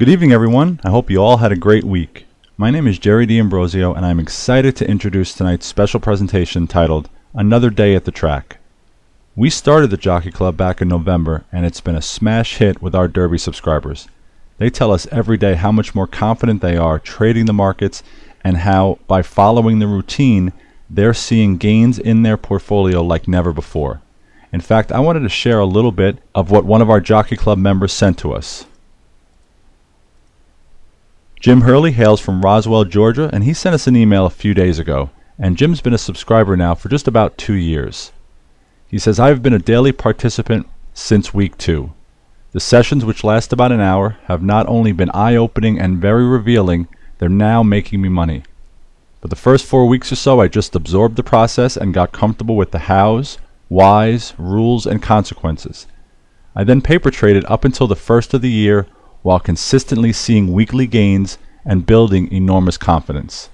Good evening, everyone. I hope you all had a great week. My name is Jerry D'Ambrosio, and I'm excited to introduce tonight's special presentation titled Another Day at the Track. We started the Jockey Club back in November, and it's been a smash hit with our Derby subscribers. They tell us every day how much more confident they are trading the markets and how, by following the routine, they're seeing gains in their portfolio like never before. In fact, I wanted to share a little bit of what one of our Jockey Club members sent to us. Jim Hurley hails from Roswell, Georgia, and he sent us an email a few days ago, and Jim's been a subscriber now for just about 2 years. He says, I've been a daily participant since week 2. The sessions, which last about an hour, have not only been eye-opening and very revealing, they're now making me money. For the first 4 weeks or so, I just absorbed the process and got comfortable with the hows, whys, rules, and consequences. I then paper traded up until the first of the year, while consistently seeing weekly gains and building enormous confidence.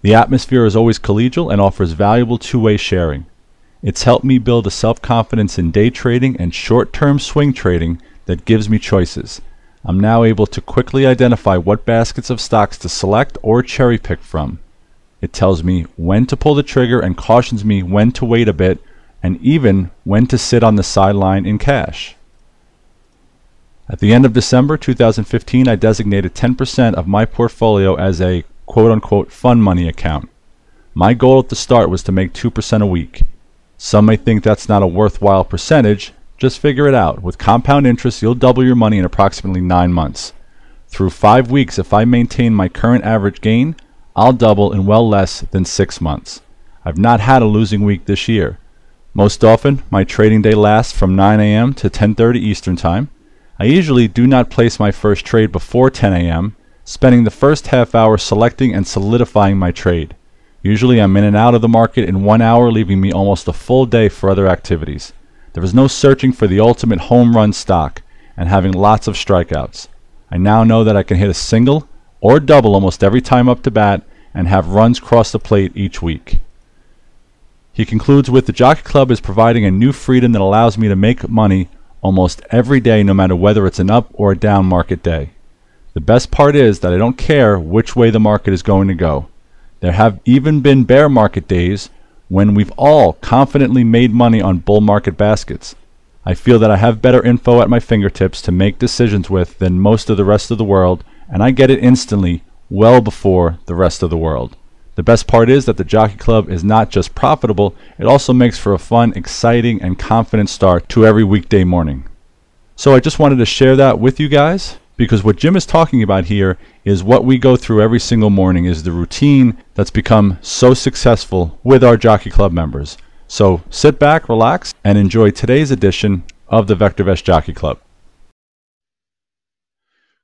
The atmosphere is always collegial and offers valuable two-way sharing. It's helped me build a self-confidence in day trading and short-term swing trading that gives me choices. I'm now able to quickly identify what baskets of stocks to select or cherry-pick from. It tells me when to pull the trigger and cautions me when to wait a bit, and even when to sit on the sideline in cash. At the end of December 2015, I designated 10% of my portfolio as a quote-unquote fun money account. My goal at the start was to make 2% a week. Some may think that's not a worthwhile percentage. Just figure it out. With compound interest, you'll double your money in approximately 9 months. Through 5 weeks, if I maintain my current average gain, I'll double in well less than 6 months. I've not had a losing week this year. Most often, my trading day lasts from 9 a.m. to 10:30 Eastern Time. I usually do not place my first trade before 10 a.m., spending the first half hour selecting and solidifying my trade. Usually I'm in and out of the market in 1 hour, leaving me almost a full day for other activities. There is no searching for the ultimate home run stock and having lots of strikeouts. I now know that I can hit a single or double almost every time up to bat and have runs cross the plate each week. He concludes with, the Jockey Club is providing a new freedom that allows me to make money almost every day, no matter whether it's an up or a down market day. The best part is that I don't care which way the market is going to go. There have even been bear market days when we've all confidently made money on bull market baskets. I feel that I have better info at my fingertips to make decisions with than most of the rest of the world, and I get it instantly, well before the rest of the world. The best part is that the Jockey Club is not just profitable, it also makes for a fun, exciting, and confident start to every weekday morning. So I just wanted to share that with you guys, because what Jim is talking about here is what we go through every single morning, is the routine that's become so successful with our Jockey Club members. So sit back, relax, and enjoy today's edition of the VectorVest Jockey Club.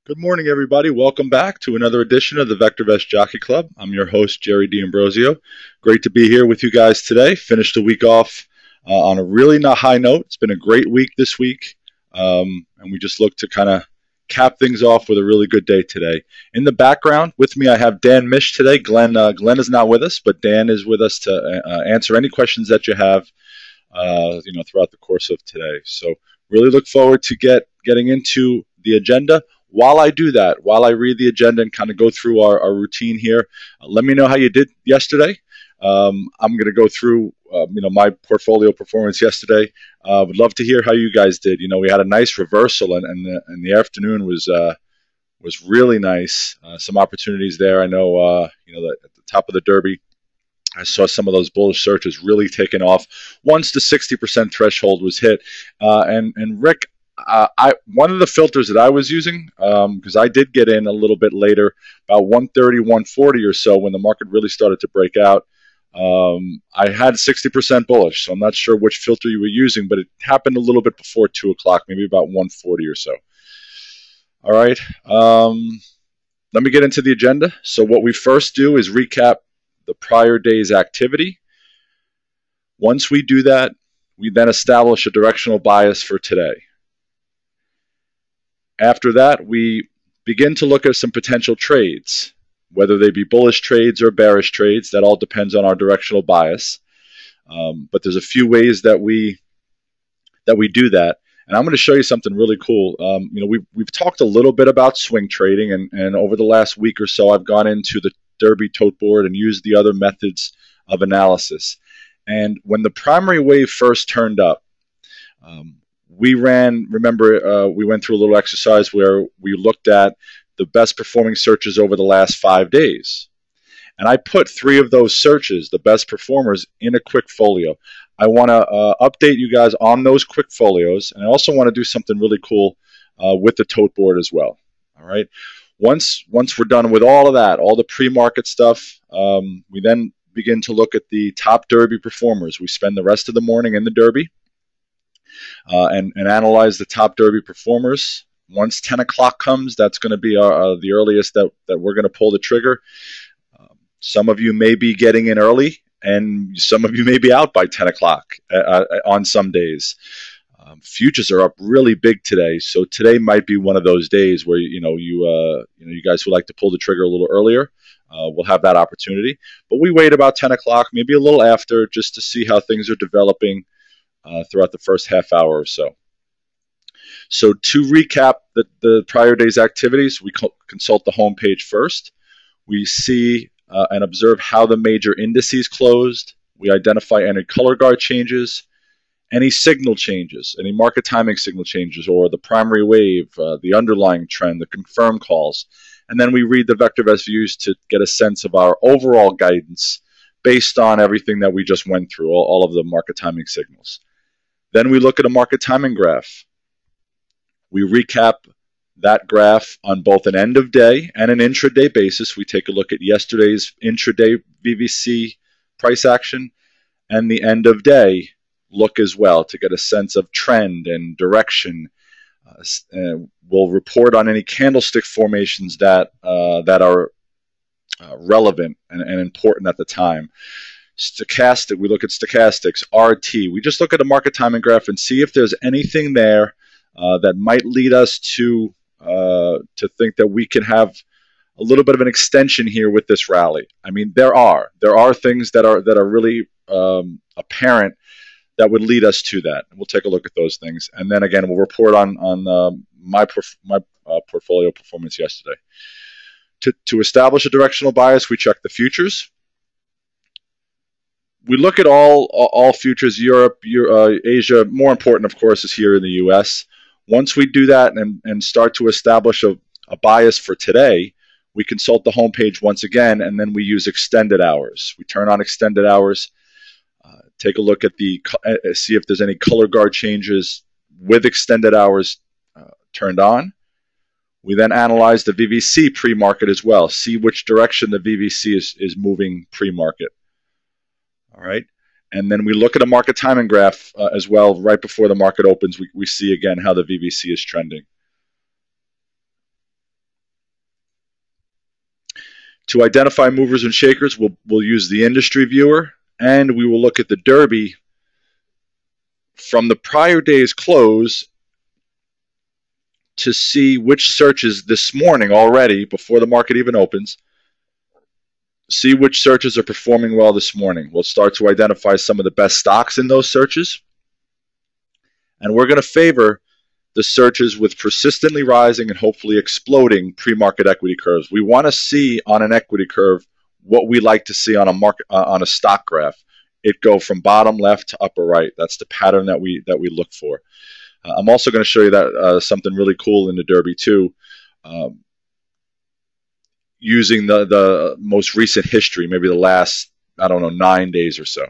Good morning, everybody. Welcome back to another edition of the VectorVest Jockey Club. I'm your host, Jerry D'Ambrosio. Great to be here with you guys today. Finished the week off on a really high note. It's been a great week this week, and we just look to kind of cap things off with a really good day today. In the background with me, I have Dan Mish today. Glenn is not with us, but Dan is with us to answer any questions that you have throughout the course of today. So really look forward to getting into the agenda. While I do that, while I read the agenda and kind of go through our routine here, let me know how you did yesterday. I'm going to go through, my portfolio performance yesterday. Would love to hear how you guys did. You know, we had a nice reversal, and the afternoon was really nice. Some opportunities there. I know, at the top of the Derby, I saw some of those bullish searches really taking off once the 60% threshold was hit. And Rick, one of the filters that I was using, because I did get in a little bit later, about 1:30, 1:40 or so, when the market really started to break out, I had 60% bullish, so I'm not sure which filter you were using, but it happened a little bit before 2 o'clock, maybe about 1:40 or so. All right, let me get into the agenda. So what we first do is recap the prior day's activity. Once we do that, we then establish a directional bias for today. After that, we begin to look at some potential trades, whether they be bullish trades or bearish trades. That all depends on our directional bias. But there's a few ways that we do that. And I'm going to show you something really cool. You know, we've talked a little bit about swing trading, and over the last week or so, I've gone into the Derby tote board and used the other methods of analysis. And when the primary wave first turned up, we ran, remember, we went through a little exercise where we looked at the best performing searches over the last 5 days. And I put 3 of those searches, the best performers, in a quick folio. I want to update you guys on those quick folios, and I also want to do something really cool with the tote board as well. All right. Once we're done with all of that, all the pre-market stuff, we then begin to look at the top Derby performers. We spend the rest of the morning in the Derby and analyze the top Derby performers. Once 10 o'clock comes, that's going to be the earliest that we're going to pull the trigger. Some of you may be getting in early, and some of you may be out by 10 o'clock on some days. Futures are up really big today, so today might be one of those days where you guys would like to pull the trigger a little earlier. We'll have that opportunity, but we wait about 10 o'clock, maybe a little after, just to see how things are developing throughout the first half hour or so. So to recap the prior day's activities, we consult the home page first. We see and observe how the major indices closed. We identify any color guard changes, any signal changes, any market timing signal changes, or the primary wave, the underlying trend, the confirm calls. And then we read the VectorVest views to get a sense of our overall guidance based on everything that we just went through, all of the market timing signals. Then we look at a market timing graph. We recap that graph on both an end of day and an intraday basis. We take a look at yesterday's intraday VVC price action and the end of day look as well to get a sense of trend and direction. We'll report on any candlestick formations that are relevant and important at the time. Stochastic, we look at stochastics, RT. We just look at a market timing graph and see if there's anything there that might lead us to think that we can have a little bit of an extension here with this rally. I mean, there are things that are really apparent that would lead us to that. We'll take a look at those things, and then again, we'll report on my portfolio performance yesterday. To establish a directional bias, we check the futures. We look at all futures, Europe, Asia. More important, of course, is here in the U.S. Once we do that and start to establish a bias for today, we consult the homepage once again, and then we use extended hours. We turn on extended hours, take a look at see if there's any color guard changes with extended hours turned on. We then analyze the VVC pre-market as well, see which direction the VVC is moving pre-market. All right. And then we look at a market timing graph as well. Right before the market opens, we see again how the VVC is trending. To identify movers and shakers, we'll use the industry viewer, and we will look at the Derby from the prior day's close to see which searches this morning already, before the market even opens, see which searches are performing well this morning. We'll start to identify some of the best stocks in those searches. And we're going to favor the searches with persistently rising and hopefully exploding pre-market equity curves. We want to see on an equity curve what we like to see on a market, on a stock graph. It go from bottom left to upper right. That's the pattern that we look for. I'm also going to show you that something really cool in the Derby too. Using the most recent history, maybe the last, I don't know, 9 days or so.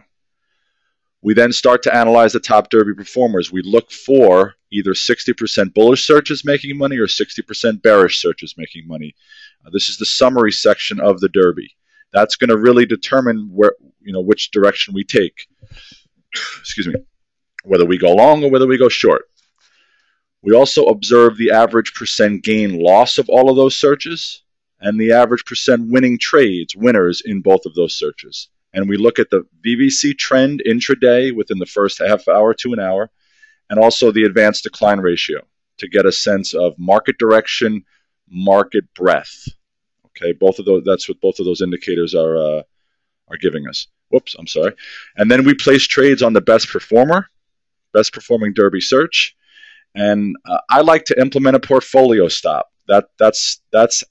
We then start to analyze the top Derby performers. We look for either 60% bullish searches making money or 60% bearish searches making money. This is the summary section of the Derby. That's going to really determine which direction we take. Excuse me. Whether we go long or whether we go short. We also observe the average percent gain loss of all of those searches, and the average percent winning trades, winners in both of those searches. And we look at the VVC trend intraday within the first half hour to an hour, and also the advanced decline ratio to get a sense of market direction, market breadth. Okay, both of those, that's what both of those indicators are giving us. Whoops, I'm sorry. And then we place trades on the best performer, best performing Derby search, And I like to implement a portfolio stop. That's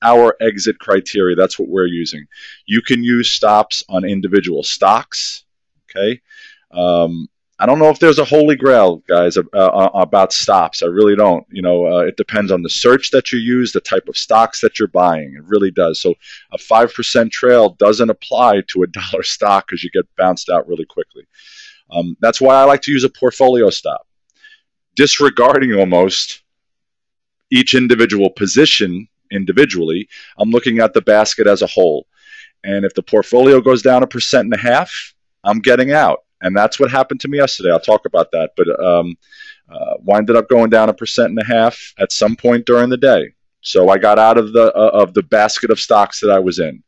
our exit criteria. That's what we're using. You can use stops on individual stocks. Okay. I don't know if there's a holy grail, guys, about stops. I really don't. You know, it depends on the search that you use, the type of stocks that you're buying. It really does. So a 5% trail doesn't apply to a dollar stock because you get bounced out really quickly. That's why I like to use a portfolio stop, disregarding almost each individual position individually. I'm looking at the basket as a whole. And if the portfolio goes down 1.5%, I'm getting out. And that's what happened to me yesterday. I'll talk about that. But winded up going down 1.5% at some point during the day. So I got out of the basket of stocks that I was in.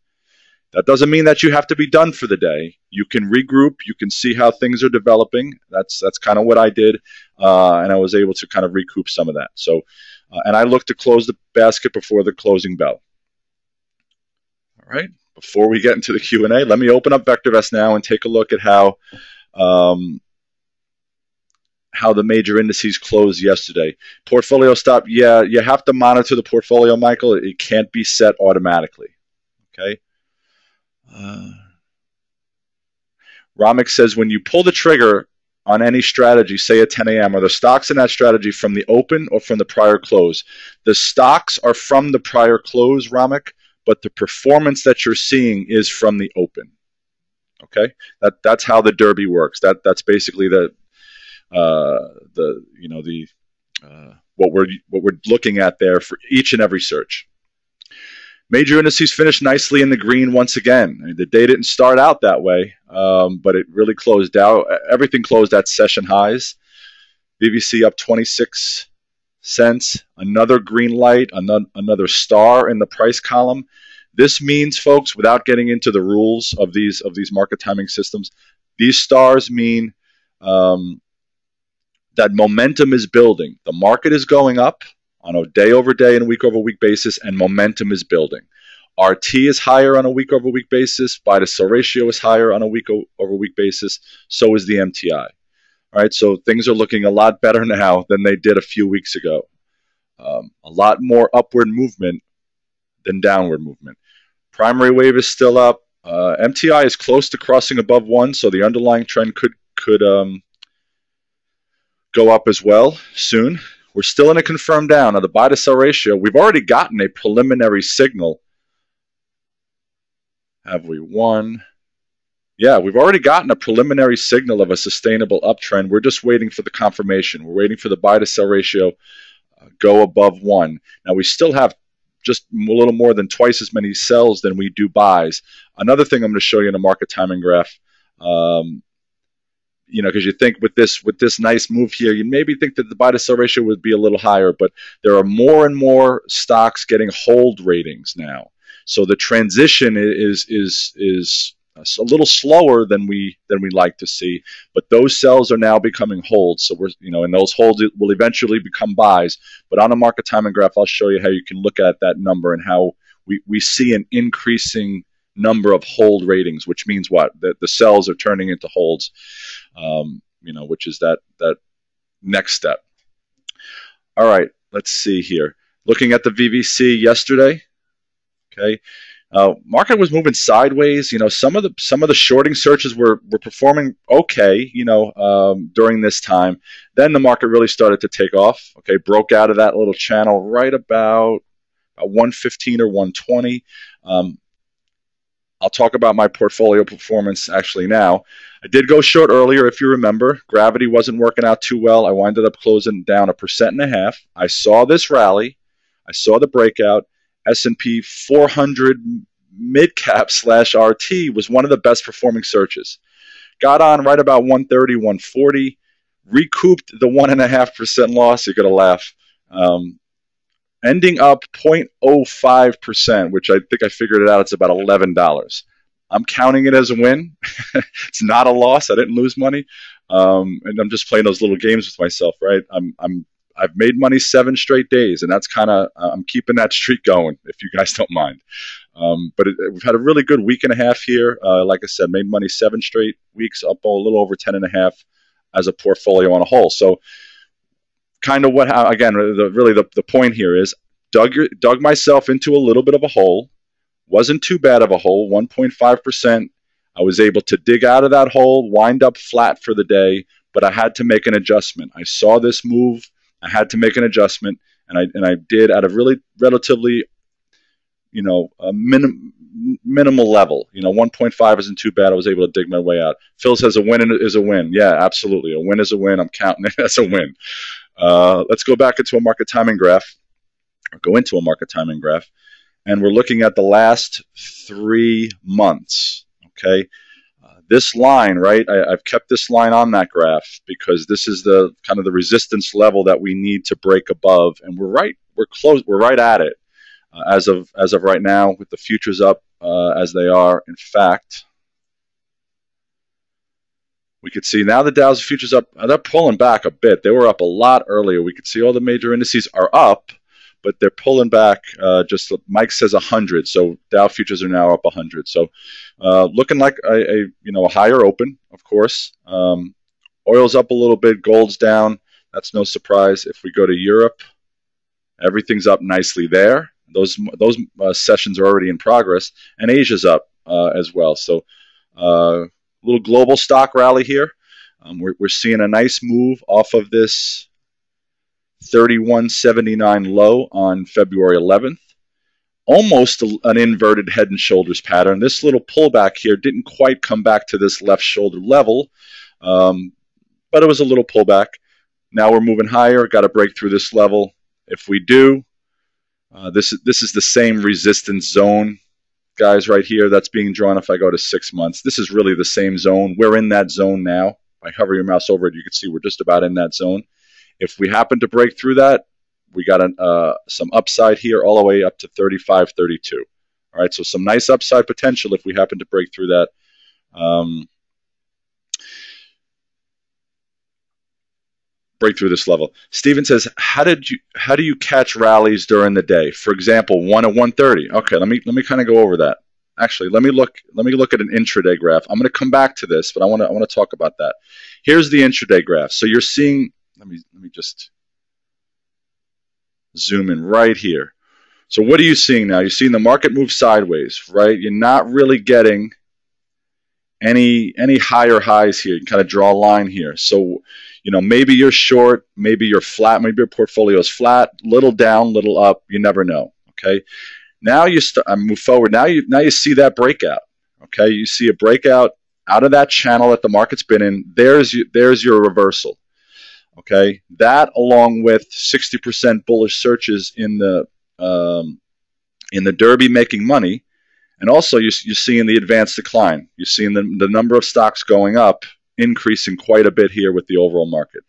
That doesn't mean that you have to be done for the day. You can regroup. You can see how things are developing. That's kind of what I did. And I was able to kind of recoup some of that. So, and I looked to close the basket before the closing bell. All right. Before we get into the Q&A, let me open up VectorVest now and take a look at how the major indices closed yesterday. Portfolio stop, yeah, you have to monitor the portfolio, Michael. It can't be set automatically. Okay. Ramek says, when you pull the trigger on any strategy, say at 10 a.m., are the stocks in that strategy from the open or from the prior close? The stocks are from the prior close, Ramek, but the performance that you're seeing is from the open. Okay, that's how the Derby works. That's basically the what we're looking at there for each and every search. Major indices finished nicely in the green once again. I mean, the day didn't start out that way, but it really closed out. Everything closed at session highs. VVC up 26 cents, another green light, another star in the price column. This means, folks, without getting into the rules of these market timing systems, these stars mean that momentum is building. The market is going up on a day-over-day and week-over-week basis, and momentum is building. RT is higher on a week-over-week basis. Buy-to-sell ratio is higher on a week-over-week basis. So is the MTI. All right, so things are looking a lot better now than they did a few weeks ago. A lot more upward movement than downward movement. Primary wave is still up. MTI is close to crossing above 1, so the underlying trend could go up as well soon. We're still in a confirmed down. Now, the buy-to-sell ratio, we've already gotten a preliminary signal. Have we won? Yeah, we've already gotten a preliminary signal of a sustainable uptrend. We're just waiting for the confirmation. We're waiting for the buy-to-sell ratio go above 1. Now, we still have just a little more than twice as many sells than we do buys. Another thing I'm going to show you in a market timing graph, you know, because you think with this nice move here, you maybe think that the buy-to-sell ratio would be a little higher, but there are more and more stocks getting hold ratings now. So the transition is a little slower than we like to see, but those sells are now becoming holds. So we're, you know, and those holds will eventually become buys. But on a market timing graph, I'll show you how you can look at that number and how we see an increasing number of hold ratings, which means what? That the sells are turning into holds, you know, which is that next step. All right, let's see here. Looking at the VVC yesterday, okay. Market was moving sideways. You know, some of the shorting searches were performing okay, you know, during this time. Then the market really started to take off. Okay, broke out of that little channel right about 115 or 120. I'll talk about my portfolio performance actually now. I did go short earlier, if you remember. Gravity wasn't working out too well. I winded up closing down 1.5%. I saw this rally. I saw the breakout. S&P 400 mid-cap /RT was one of the best performing searches. Got on right about 130, 140, recouped the 1.5% loss. You're going to laugh. Ending up 0.05%, which I think I figured it out. It's about $11. I'm counting it as a win. It's not a loss. I didn't lose money. And I'm just playing those little games with myself, right? I've made money 7 straight days, and that's kind of, I'm keeping that streak going, if you guys don't mind. But we've had a really good week and a half here. Like I said, made money 7 straight weeks, up a little over 10.5 as a portfolio on a whole. So kind of what, again, really the point here is dug myself into a little bit of a hole. Wasn't too bad of a hole, 1.5%. I was able to dig out of that hole, wind up flat for the day, but I had to make an adjustment. I saw this move. I had to make an adjustment, and I did at a really relatively, you know, a minimal level. You know, 1.5 isn't too bad. I was able to dig my way out. Phil says a win is a win. Yeah, absolutely. A win is a win. I'm counting it as a win. Let's go back into a market timing graph, or go into a market timing graph, and we're looking at the last 3 months. Okay, this line, right? I've kept this line on that graph because this is the kind of the resistance level that we need to break above, and we're right. We're close. We're right at it as of right now, with the futures up as they are. In fact, we could see now the Dow's futures up. They're pulling back a bit. They were up a lot earlier. We could see all the major indices are up, but they're pulling back. Just Mike says 100, so Dow futures are now up 100. So looking like a higher open, of course. Oil's up a little bit, gold's down. That's no surprise. If we go to Europe, everything's up nicely there. Those sessions are already in progress, and Asia's up as well. So a little global stock rally here. We're seeing a nice move off of this 31.79 low on February 11th. Almost an inverted head and shoulders pattern. This little pullback here didn't quite come back to this left shoulder level, but it was a little pullback. Now we're moving higher. Got to break through this level. If we do, this is the same resistance zone, guys, right here. That's being drawn if I go to 6 months. This is really the same zone. We're in that zone now. If I hover your mouse over it, you can see we're just about in that zone. If we happen to break through that, we got some upside here all the way up to 35.32. All right, so some nice upside potential if we happen to break through that. Break through this level. Steven says, how do you catch rallies during the day? For example, 1 at 1:30. Okay, let me kind of go over that. Actually, let me look at an intraday graph. I'm going to come back to this, but I want to talk about that. Here's the intraday graph. So you're seeing. Let me just zoom in right here. So what are you seeing now? You're seeing the market move sideways, right? You're not really getting any higher highs here. You can kind of draw a line here. So, you know, maybe you're short, maybe you're flat, maybe your portfolio is flat, little down, little up. You never know. Okay. Now you move forward. Now you see that breakout. Okay. You see a breakout out of that channel that the market's been in. There's your reversal. Okay, that along with 60% bullish searches in the Derby making money, and also you're seeing the advanced decline. You're seeing the number of stocks going up increasing quite a bit here with the overall market.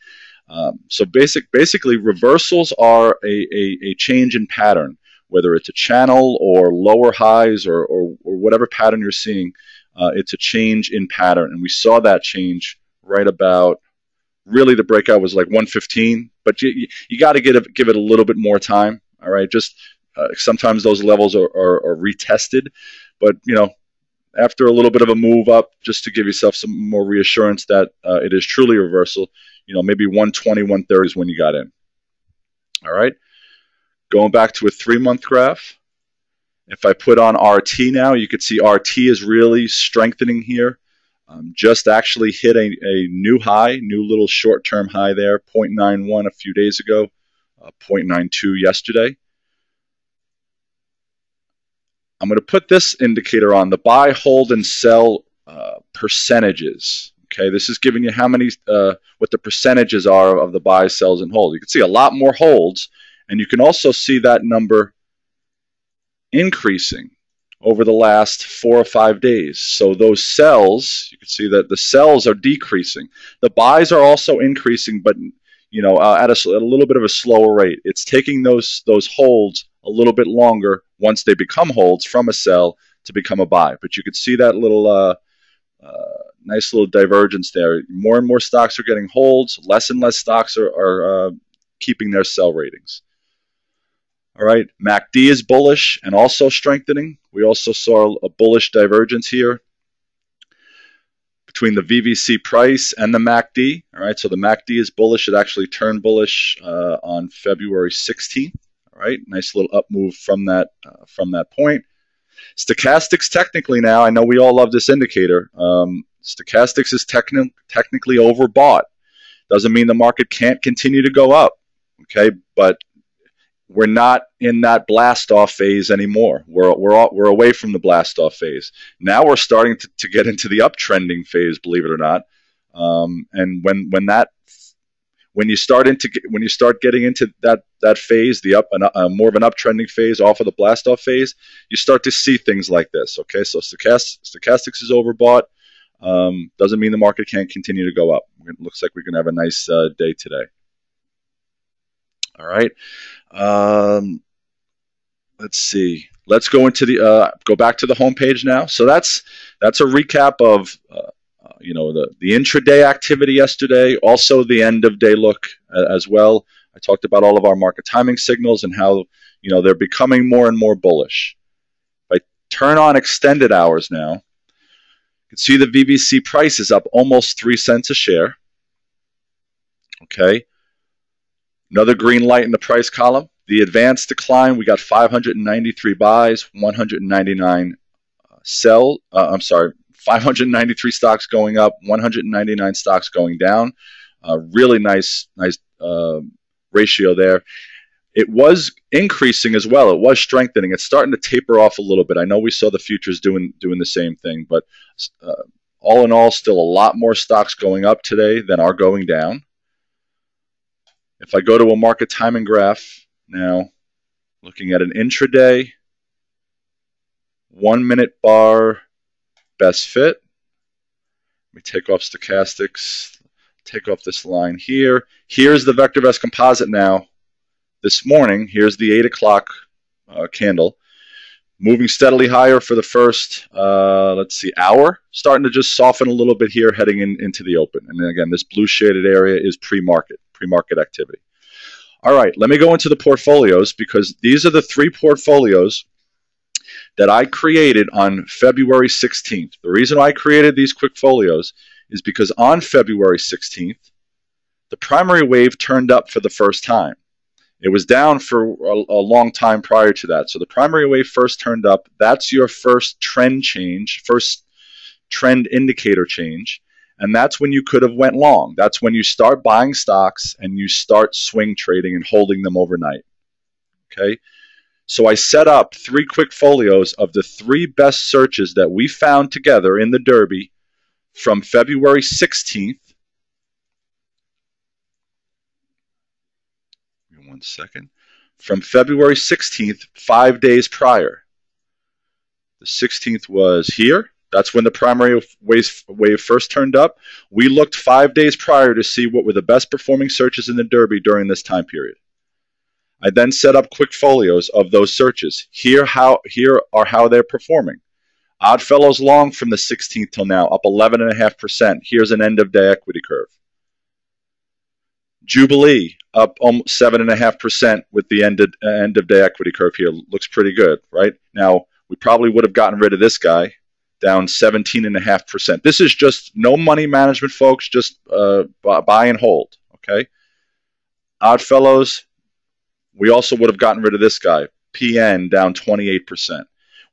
So basically reversals are a change in pattern, whether it's a channel or lower highs or whatever pattern you're seeing. It's a change in pattern, and we saw that change right about. Really, the breakout was like 115, but you got to give it a little bit more time. All right, just sometimes those levels are retested, but you know, after a little bit of a move up, just to give yourself some more reassurance that it is truly reversal. You know, maybe 120, 130 is when you got in. All right, going back to a 3-month graph. If I put on RT now, you could see RT is really strengthening here. Just actually hit a new high, new little short-term high there, 0.91 a few days ago, 0.92 yesterday. I'm going to put this indicator on, the buy, hold, and sell percentages. Okay, this is giving you how many, what the percentages are of the buy, sells, and hold. You can see a lot more holds, and you can also see that number increasing over the last 4 or 5 days. So those sells, you can see that the sells are decreasing. The buys are also increasing, but you know, at a little bit of a slower rate. It's taking those holds a little bit longer once they become holds from a sell to become a buy. But you could see that little nice little divergence there. More and more stocks are getting holds. Less and less stocks are keeping their sell ratings. All right, MACD is bullish and also strengthening. We also saw a bullish divergence here between the VVC price and the MACD. All right, so the MACD is bullish. It actually turned bullish on February 16th. All right, nice little up move from that point. Stochastics technically now, I know we all love this indicator. Stochastics is technically overbought. Doesn't mean the market can't continue to go up, okay? But we're not in that blast-off phase anymore. We're away from the blast-off phase. Now we're starting to get into the uptrending phase, believe it or not. And when you start getting into that phase, the more of an uptrending phase off of the blast-off phase, you start to see things like this. Okay, so stochastics is overbought. Doesn't mean the market can't continue to go up. It looks like we're going to have a nice day today. All right. Let's see. Let's go into the go back to the homepage now. So that's a recap of you know, the intraday activity yesterday, also the end of day look as well. I talked about all of our market timing signals and how, you know, they're becoming more and more bullish. If I turn on extended hours now, you can see the VVC price is up almost 3 cents a share. Okay. Another green light in the price column. The advanced decline, we got 593 buys, 199 sell. 593 stocks going up, 199 stocks going down. Really nice ratio there. It was increasing as well. It was strengthening. It's starting to taper off a little bit. I know we saw the futures doing the same thing, but all in all, still a lot more stocks going up today than are going down. If I go to a market timing graph now, looking at an intraday, 1 minute bar, best fit. Let me take off stochastics, take off this line here. Here's the VectorVest composite now. This morning, here's the 8 o'clock candle. Moving steadily higher for the first, let's see, hour. Starting to just soften a little bit here heading into the open. And then again, this blue shaded area is pre-market activity. All right, let me go into the portfolios, because these are the three portfolios that I created on February 16th. The reason I created these quick folios is because on February 16th, the primary wave turned up for the first time. It was down for a long time prior to that. So the primary wave first turned up. That's your first trend change, first trend indicator change. And that's when you could have went long. That's when you start buying stocks and you start swing trading and holding them overnight. Okay. So I set up three quick folios of the three best searches that we found together in the Derby from February 16th. Give me 1 second. From February 16th, 5 days prior. The 16th was here. That's when the primary wave first turned up. We looked 5 days prior to see what were the best performing searches in the Derby during this time period. I then set up quick folios of those searches. Here are how they're performing. Oddfellows long from the 16th till now, up 11.5%. Here's an end of day equity curve. Jubilee up 7.5% with the end of day equity curve here. Looks pretty good, right? Now, we probably would have gotten rid of this guy. Down 17.5%. This is just no money management, folks. Just buy and hold. Okay. Oddfellows, we also would have gotten rid of this guy. PN down 28%.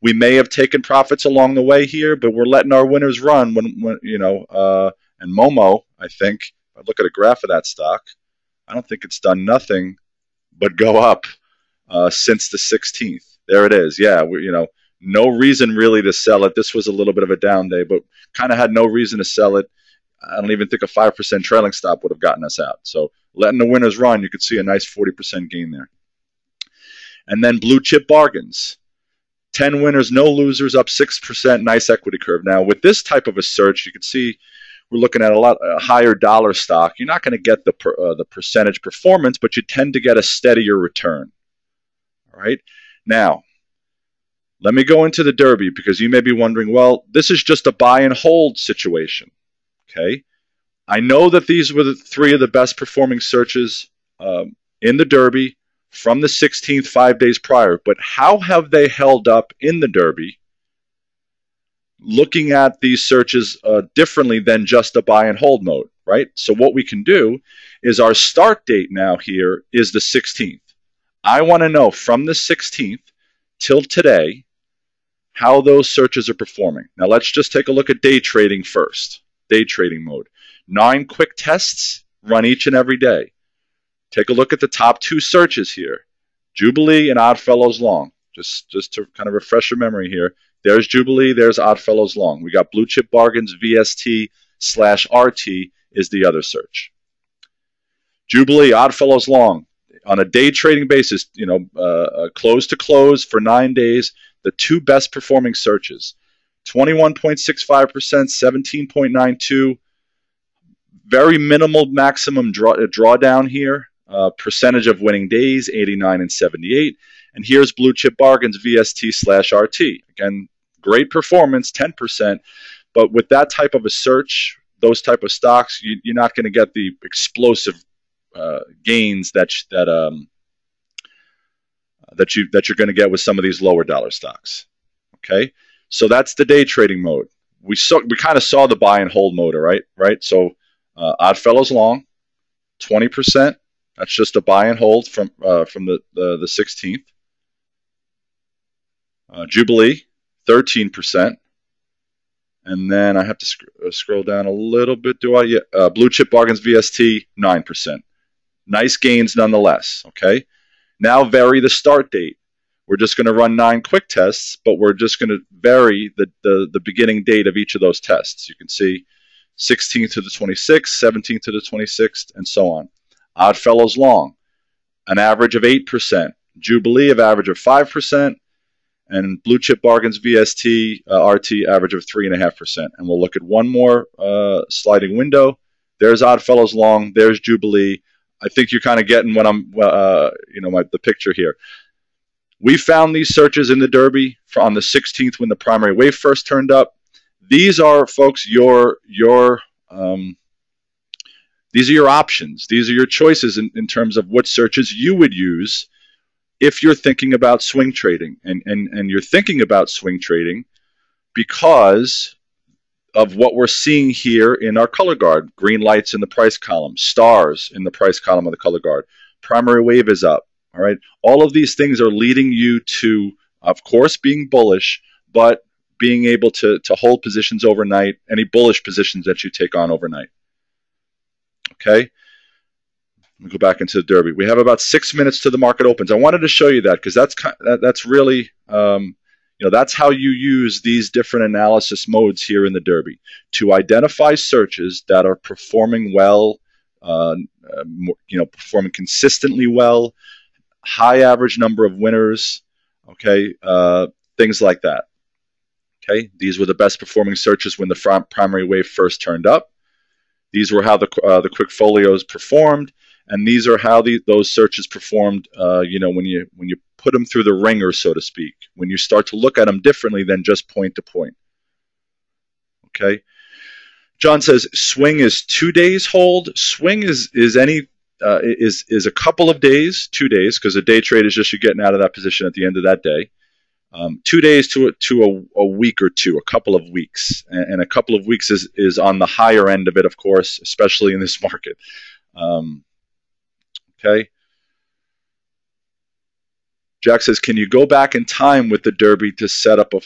We may have taken profits along the way here, but we're letting our winners run. When you know, and Momo, I think. If I look at a graph of that stock, I don't think it's done nothing but go up since the 16th. There it is. Yeah, no reason really to sell it. This was a little bit of a down day, but kind of had no reason to sell it. I don't even think a 5% trailing stop would have gotten us out. So letting the winners run, you could see a nice 40% gain there. And then blue chip bargains. 10 winners, no losers, up 6%, nice equity curve. Now with this type of a search, you can see we're looking at a higher dollar stock. You're not going to get the percentage performance, but you tend to get a steadier return. All right. Now, let me go into the Derby, because you may be wondering, well, this is just a buy and hold situation, okay? I know that these were the three of the best performing searches in the Derby from the 16th, 5 days prior, but how have they held up in the Derby looking at these searches differently than just a buy and hold mode, right? So what we can do is our start date now here is the 16th. I want to know from the 16th till today how those searches are performing. Now let's just take a look at day trading first, day trading mode. 9 quick tests run each and every day. Take a look at the top 2 searches here, Jubilee and Oddfellows Long. Just to kind of refresh your memory here, there's Jubilee, there's Oddfellows Long. We got Blue Chip Bargains, VST/RT is the other search. Jubilee, Oddfellows Long, on a day trading basis, you know, close to close for 9 days, the 2 best performing searches, 21.65%, 17.92%. Very minimal maximum drawdown here. Percentage of winning days, 89 and 78. And here's Blue Chip Bargains, VST/RT. Again, great performance, 10%. But with that type of a search, those type of stocks, you're not going to get the explosive gains that you're going to get with some of these lower dollar stocks. Okay, so that's the day trading mode. We kind of saw the buy and hold mode, right? So Oddfellows Long, 20%. That's just a buy and hold from the 16th. Jubilee, 13%. And then I have to scroll down a little bit. Do I? Yeah. Blue Chip Bargains VST, 9%. Nice gains nonetheless. Okay. Now vary the start date. We're just going to run 9 quick tests, but we're just going to vary the beginning date of each of those tests. You can see 16th to the 26th, 17th to the 26th, and so on. Oddfellows Long, an average of 8%. Jubilee, an average of 5%. And Blue Chip Bargains, VST, RT, average of 3.5%. And we'll look at one more sliding window. There's Oddfellows Long. There's Jubilee. I think you're kind of getting what I'm, the picture here. We found these searches in the Derby on the 16th when the primary wave first turned up. These are, folks, these are your options. These are your choices in terms of what searches you would use if you're thinking about swing trading. And you're thinking about swing trading because of what we're seeing here in our color guard. Green lights in the price column, stars in the price column of the color guard. Primary wave is up. All right. All of these things are leading you to, of course, being bullish, but being able to hold positions overnight, any bullish positions that you take on overnight. Okay, let me go back into the Derby. We have about 6 minutes till the market opens. I wanted to show you that because that's really, that's how you use these different analysis modes here in the Derby to identify searches that are performing well, performing consistently well, high average number of winners, okay, things like that. Okay, these were the best performing searches when the primary wave first turned up. These were how the quick folios performed, and these are how those searches performed. When you put them through the ringer, so to speak, when you start to look at them differently than just point to point. Okay, John says swing is 2 days hold. Swing is a couple of days, 2 days, because a day trade is just you getting out of that position at the end of that day. 2 days to a week or two, a couple of weeks. And a couple of weeks is on the higher end of it, of course, especially in this market. Okay. Jack says, can you go back in time with the Derby to set up a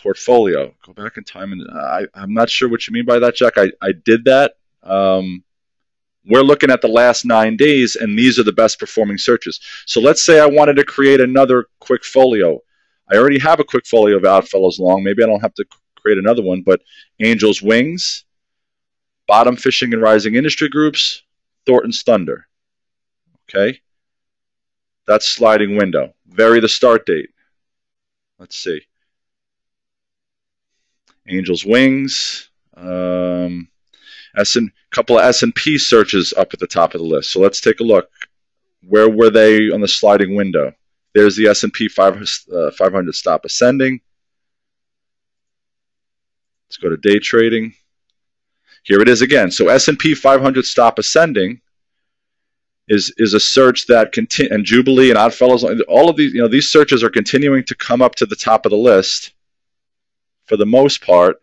portfolio? Go back in time. And I'm not sure what you mean by that, Jack. I did that. We're looking at the last 9 days, and these are the best performing searches. So let's say I wanted to create another quick folio. I already have a quick folio of Oddfellows Long. Maybe I don't have to create another one, but Angel's Wings, Bottom Fishing and Rising Industry Groups, Thornton's Thunder. Okay. That's sliding window. Vary the start date. Let's see. Angel's Wings. Couple of S&P searches up at the top of the list. So let's take a look. Where were they on the sliding window? There's the S&P 500 stop ascending. Let's go to day trading. Here it is again. So S&P 500 stop ascending is a search that continues, and Jubilee and Oddfellows, all of these, these searches are continuing to come up to the top of the list for the most part,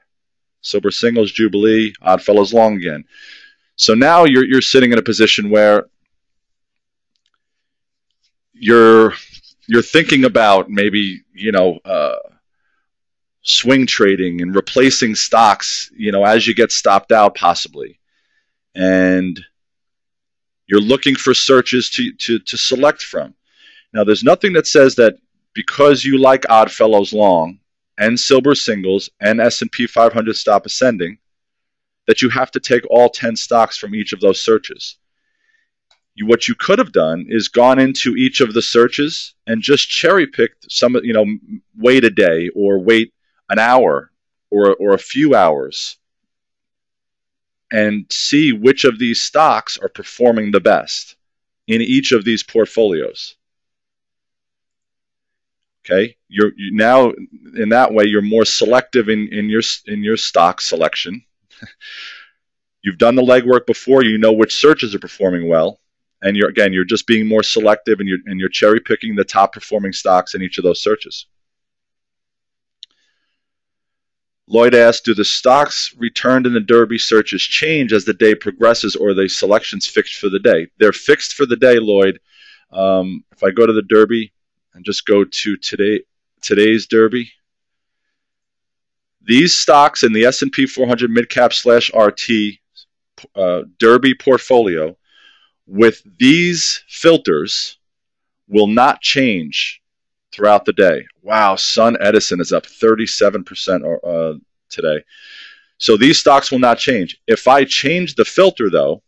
silver singles, Jubilee, Oddfellows long again. So now you're sitting in a position where you're thinking about maybe, you know, swing trading and replacing stocks, you know, as you get stopped out possibly. And you're looking for searches to select from. Now, there's nothing that says that because you like Oddfellows long and silver singles and S&P 500 stop ascending, that you have to take all 10 stocks from each of those searches. What you could have done is gone into each of the searches and just cherry-picked some, you know, wait a day or wait an hour or a few hours and see which of these stocks are performing the best in each of these portfolios. Okay, you now in that way you're more selective in your stock selection. You've done the legwork before. You know which searches are performing well, and you're just being more selective, and you're cherry picking the top performing stocks in each of those searches. Lloyd asks, do the stocks returned in the Derby searches change as the day progresses, or are the selections fixed for the day? They're fixed for the day, Lloyd. If I go to the Derby and just go to today's Derby, these stocks in the S&P 400 midcap/RT Derby portfolio with these filters will not change throughout the day. Wow, Sun Edison is up 37% today. So these stocks will not change. If I change the filter, though,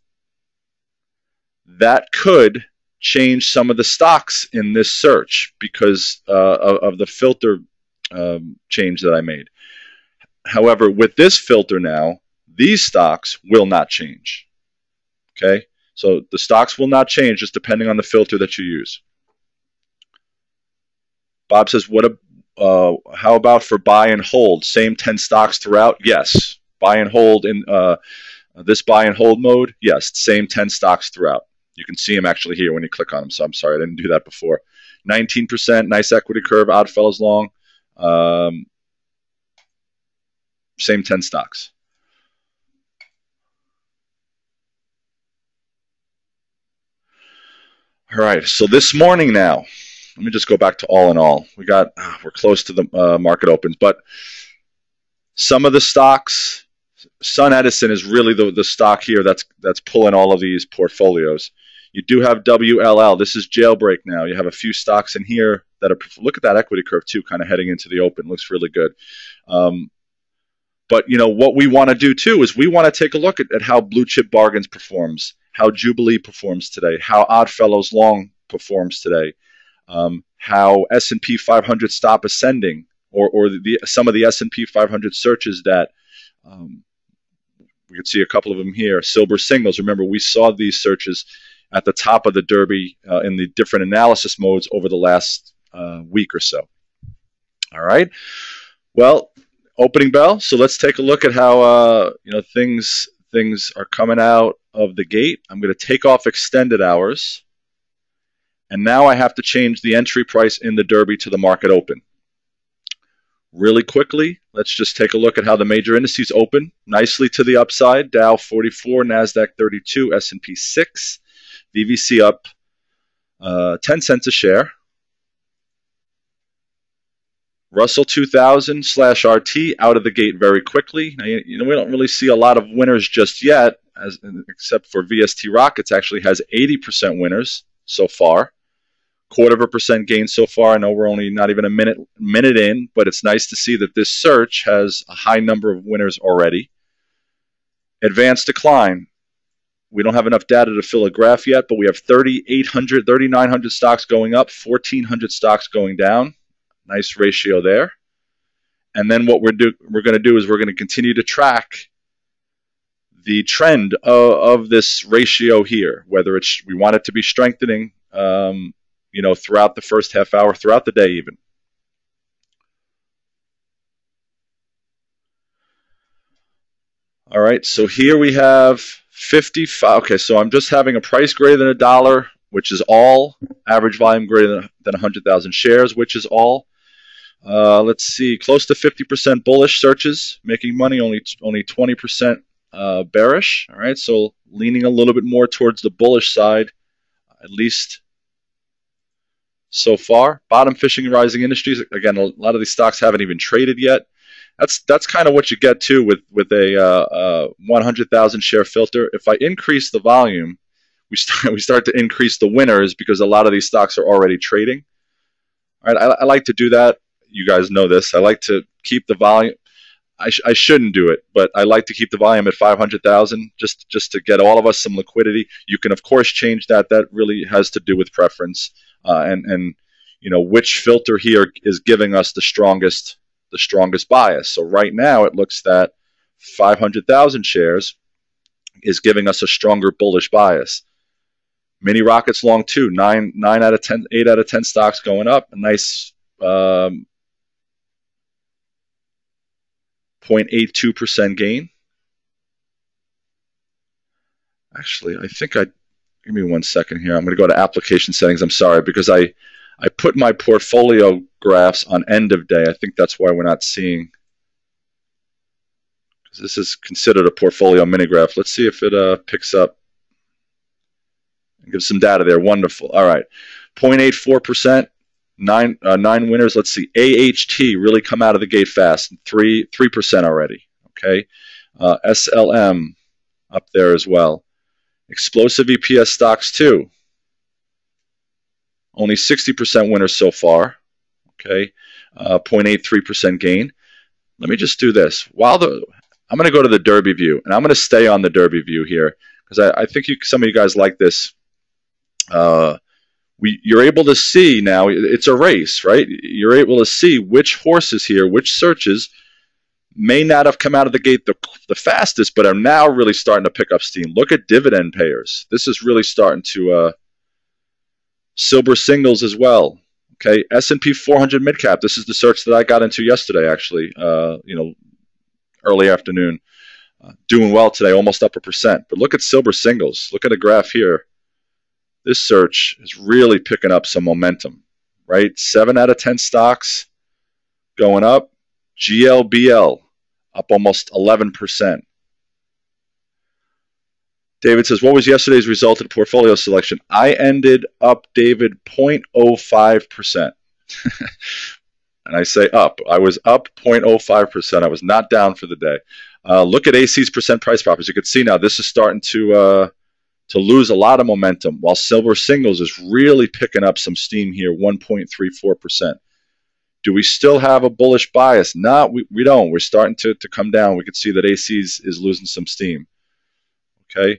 that could change some of the stocks in this search because of the filter change that I made. However, with this filter now, these stocks will not change. Okay? So the stocks will not change just depending on the filter that you use. Bob says, how about for buy and hold? Same 10 stocks throughout? Yes. Buy and hold in this buy and hold mode? Yes. Same 10 stocks throughout. You can see them actually here when you click on them. So I'm sorry, I didn't do that before. 19%, nice equity curve, Oddfellows long. Same 10 stocks. All right, so this morning now, let me just go back to all in all. We're close to the market opens, but some of the stocks, Sun Edison is really the stock here that's pulling all of these portfolios. You do have WLL. This is jailbreak now. You have a few stocks in here that are, look at that equity curve too, kind of heading into the open. Looks really good. But you know what we want to do too is we want to take a look at how Blue Chip Bargains performs, how Jubilee performs today, how Oddfellows Long performs today, how S&P 500 Stop Ascending or some of the S&P 500 searches that we could see a couple of them here. Silver Singles. Remember, we saw these searches at the top of the Derby in the different analysis modes over the last week or so. All right. Well, opening bell. So let's take a look at how things are coming out of the gate. I'm going to take off extended hours. And now I have to change the entry price in the Derby to the market open. Really quickly, let's just take a look at how the major indices open. Nicely to the upside, Dow 44, NASDAQ 32, S&P 6, VVC up 10 cents a share. Russell 2000/RT out of the gate very quickly. Now, you know, we don't really see a lot of winners just yet, except for VST Rockets actually has 80% winners so far. 0.25% gain so far. I know we're only not even a minute in, but it's nice to see that this search has a high number of winners already. Advanced decline. We don't have enough data to fill a graph yet, but we have 3,800, 3,900 stocks going up, 1,400 stocks going down. Nice ratio there. And then what we're going to do is we're going to continue to track the trend of this ratio here, whether it's we want it to be strengthening you know, throughout the first half hour, throughout the day even. All right, so here we have 55. Okay, so I'm just having a price greater than $1, which is all. Average volume greater than 100,000 shares, which is all. Let's see, close to 50% bullish searches, making money, only 20% bearish. All right, so leaning a little bit more towards the bullish side, at least so far. Bottom fishing and rising industries. Again, a lot of these stocks haven't even traded yet. That's kind of what you get to with a 100,000 share filter. If I increase the volume, we start to increase the winners because a lot of these stocks are already trading. All right, I like to do that. You guys know this. I like to keep the volume. I shouldn't do it, but I like to keep the volume at 500,000 just to get all of us some liquidity. You can of course change that. That really has to do with preference and you know which filter here is giving us the strongest bias. So right now it looks that 500,000 shares is giving us a stronger bullish bias. Mini rockets long too. 8 out of 10 stocks going up. A nice 0.82% gain. Actually, I think give me one second here. I'm going to go to application settings. I'm sorry because I put my portfolio graphs on end of day. I think that's why we're not seeing, because this is considered a portfolio mini graph. Let's see if it picks up and gives some data there. Wonderful. All right, 0.84%. Nine winners. Let's see. AHT really come out of the gate fast. 3% already. Okay. SLM up there as well. Explosive EPS stocks too. Only 60% winners so far. Okay. 0.83% gain. Let me just do this. I'm going to go to the Derby view, and I'm going to stay on the Derby view here because I think some of you guys like this. You're able to see now, it's a race, right? You're able to see which horses here, which searches may not have come out of the gate the fastest, but are now really starting to pick up steam. Look at dividend payers. This is really starting to, silver singles as well. Okay, S&P 400 midcap. This is the search that I got into yesterday, actually, early afternoon. Doing well today, almost up 1%. But look at silver singles. Look at a graph here. This search is really picking up some momentum, right? 7 out of 10 stocks going up. GLBL up almost 11%. David says, what was yesterday's result in portfolio selection? I ended up, David, 0.05%. And I say up. I was up 0.05%. I was not down for the day. Look at AC's percent price profits. You can see now this is starting to lose a lot of momentum, while silver singles is really picking up some steam here, 1.34%. Do we still have a bullish bias? No, we don't. We're starting to come down. We can see that AC's is losing some steam. Okay.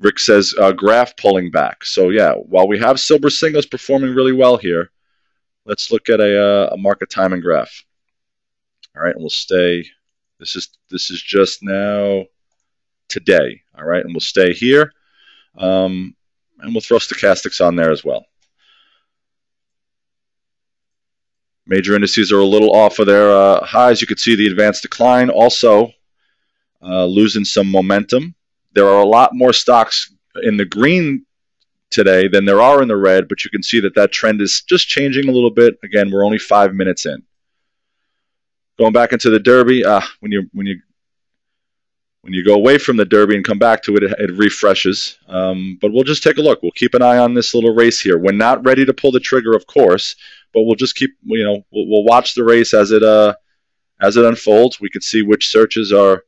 Rick says graph pulling back. So yeah, while we have silver singles performing really well here, let's look at a market timing graph. All right, and we'll stay. This is just now today. All right, and we'll stay here. And we'll throw stochastics on there as well. Major indices are a little off of their highs. You can see the advanced decline also losing some momentum. There are a lot more stocks in the green today than there are in the red, but you can see that trend is just changing a little bit. Again, we're only 5 minutes in. Going back into the Derby, when you go away from the Derby and come back to it, it refreshes. But we'll just take a look. We'll keep an eye on this little race here. We're not ready to pull the trigger, of course, but we'll just keep, we'll watch the race as it unfolds. We can see which searches are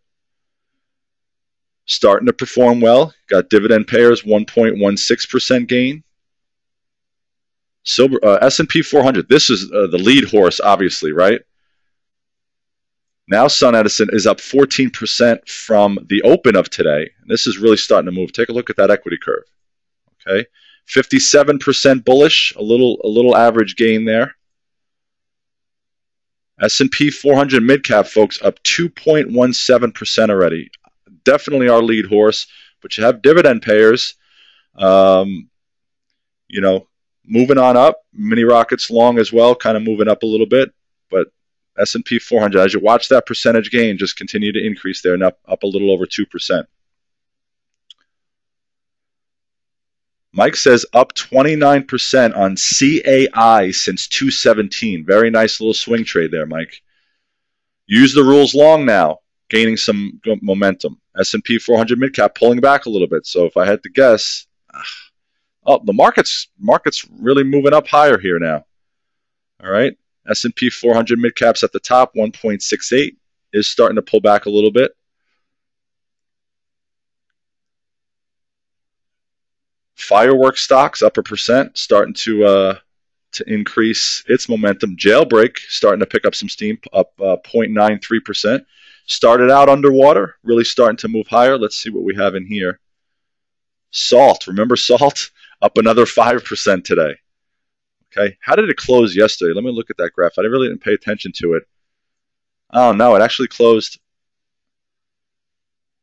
starting to perform well. Got dividend payers, 1.16% gain. Silver S&P 400. This is the lead horse, obviously, right? Now Sun Edison is up 14% from the open of today. And this is really starting to move. Take a look at that equity curve. Okay. 57% bullish, a little average gain there. S&P 400 midcap, folks, up 2.17% already. Definitely our lead horse, but you have dividend payers, moving on up. Mini rockets long as well, kind of moving up a little bit, but S&P 400, as you watch that percentage gain, just continue to increase there and up a little over 2%. Mike says up 29% on CAI since 217. Very nice little swing trade there, Mike. Use the rules long now, gaining some momentum. S&P 400 midcap pulling back a little bit. So if I had to guess, oh, the market's really moving up higher here now. All right, S&P 400 midcaps at the top, 1.68 is starting to pull back a little bit. Fireworks stocks up 1%, starting to increase its momentum. Jailbreak starting to pick up some steam, up 0.93%. Started out underwater, really starting to move higher. Let's see what we have in here. SALT, remember SALT? Up another 5% today. Okay, how did it close yesterday? Let me look at that graph. I really didn't pay attention to it. Oh no, it actually closed.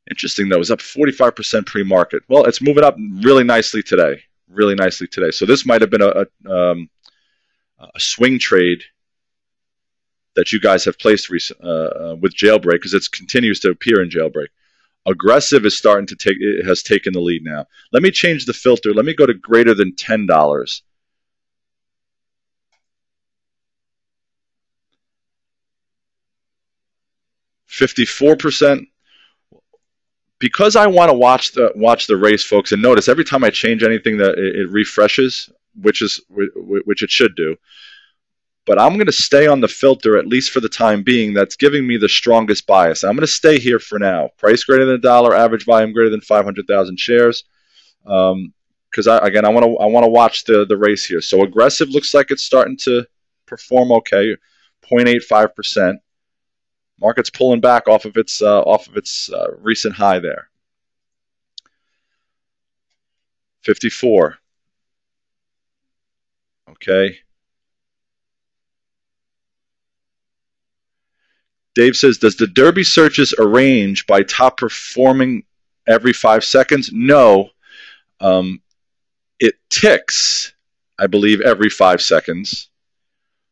Interesting, that was up 45% pre-market. Well, it's moving up really nicely today. Really nicely today. So this might have been a swing trade that you guys have placed with Jailbreak, because it continues to appear in Jailbreak. Aggressive is starting to take. It has taken the lead now. Let me change the filter. Let me go to greater than $10. $54%. Because I want to watch the race, folks, and notice every time I change anything that it refreshes, which it should do. But I'm going to stay on the filter, at least for the time being, that's giving me the strongest bias. I'm going to stay here for now. Price greater than $1, average volume greater than 500,000 shares. Because I want to watch the race here. So aggressive looks like it's starting to perform okay, 0.85%. Market's pulling back off of its recent high there. 54. Okay. Dave says, does the Derby searches arrange by top performing every 5 seconds? No. It ticks, I believe, every 5 seconds,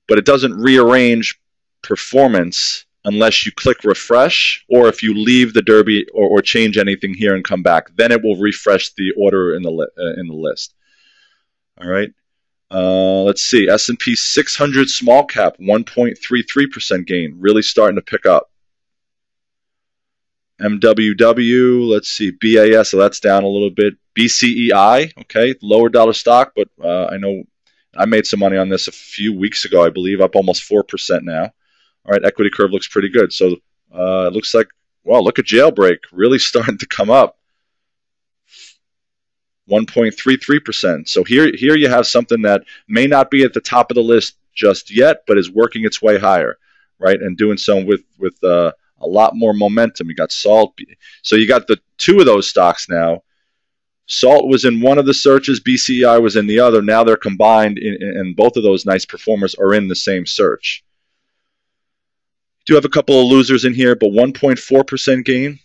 but it doesn't rearrange performance unless you click refresh, or if you leave the Derby or change anything here and come back, then it will refresh the order in the list. All right. Let's see. S&P 600 small cap, 1.33% gain, really starting to pick up. MWW, let's see. BAS, so that's down a little bit. BCEI, okay, lower dollar stock, but I know I made some money on this a few weeks ago, I believe, up almost 4% now. All right, equity curve looks pretty good. So it looks like, well, look at Jailbreak really starting to come up. 1.33%. So here you have something that may not be at the top of the list just yet, but is working its way higher, right? And doing so with a lot more momentum. You got SALT. So you got the two of those stocks now. SALT was in one of the searches. BCEI was in the other. Now they're combined, and both of those nice performers are in the same search. Do have a couple of losers in here, but 1.4% gain.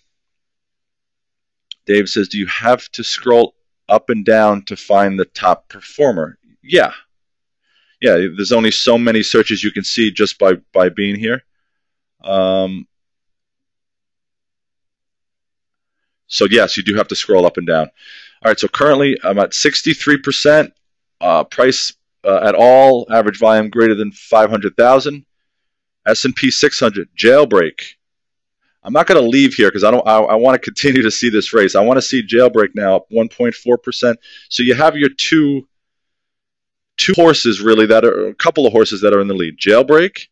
Dave says, do you have to scroll up and down to find the top performer? Yeah. Yeah, there's only so many searches you can see just by being here. So yes, you do have to scroll up and down. All right, so currently I'm at 63%, price at all, average volume greater than 500,000. S&P 600, Jailbreak. I'm not going to leave here because I want to continue to see this race. I want to see Jailbreak now up 1.4%. So you have your two horses really that are a couple of horses that are in the lead. Jailbreak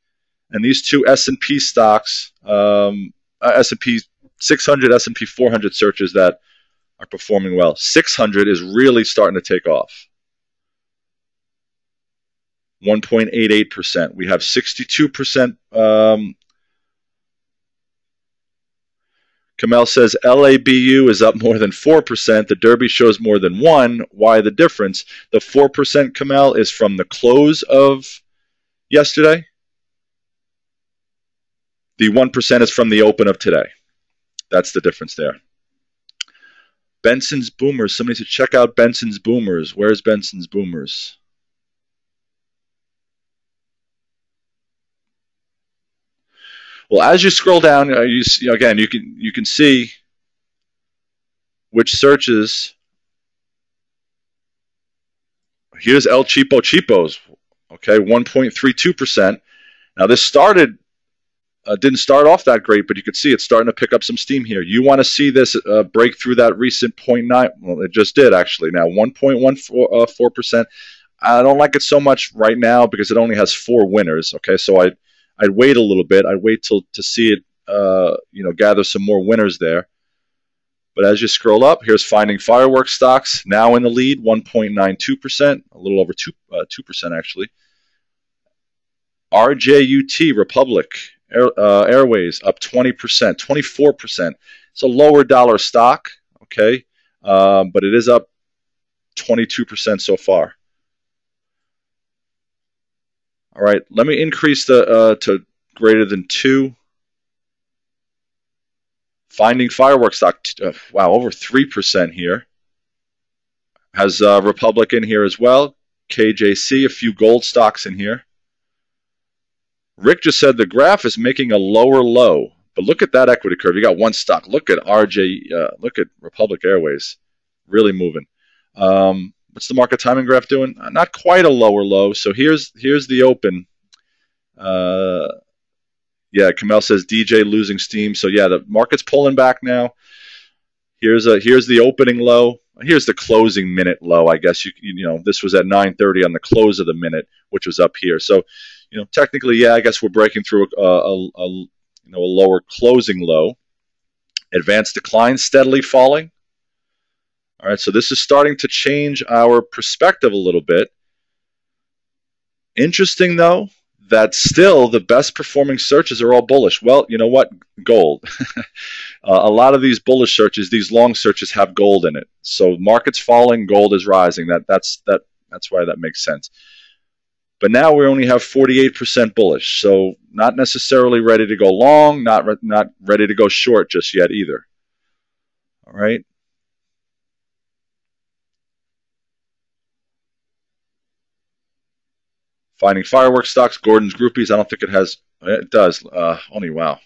and these two S&P stocks, S&P 600, S&P 400 searches that are performing well. 600 is really starting to take off. 1.88%. We have 62%. Kamel says LABU is up more than 4%. The Derby shows more than 1%. Why the difference? The 4%, Kamel, is from the close of yesterday. The 1% is from the open of today. That's the difference there. Benson's Boomers. Somebody said check out Benson's Boomers. Where's Benson's Boomers? Well, as you scroll down, you can see which searches Here's El Cheapo Cheapos, okay, 1.32%. Now this started, didn't start off that great, but you can see it's starting to pick up some steam here. You want to see this break through that recent 0.9. Well, it just did actually. Now 1.14%. I don't like it so much right now because it only has 4 winners. Okay, so I'd wait a little bit. I'd wait till to see it, you know, gather some more winners there. But as you scroll up, here's finding fireworks stocks now in the lead, 1.92%, a little over 2% actually. RJUT Republic Airways up 20%, 24%. It's a lower dollar stock, okay, but it is up 22% so far. All right, let me increase the to greater than 2. Finding fireworks stock, wow, over 3% here. Has Republic in here as well. KJC, a few gold stocks in here. Rick just said the graph is making a lower low, but look at that equity curve. You got one stock. Look at look at Republic Airways, really moving. What's the market timing graph doing? Not quite a lower low. So here's the open. Yeah, Kamel says DJ losing steam. So yeah, the market's pulling back now. Here's the opening low. Here's the closing minute low. I guess you know, this was at 9:30 on the close of the minute, which was up here. So, you know, technically, yeah, I guess we're breaking through a lower closing low. Advanced decline steadily falling. All right, so this is starting to change our perspective a little bit. Interesting though, that still the best performing searches are all bullish. Well, you know what? Gold. A lot of these bullish searches, these long searches, have gold in it. So market's falling, gold is rising. That's why that makes sense. But now we only have 48% bullish, so not necessarily ready to go long, not ready to go short just yet either. All right. Finding fireworks stocks, Gordon's Groupies. I don't think it has. It does. Only wow.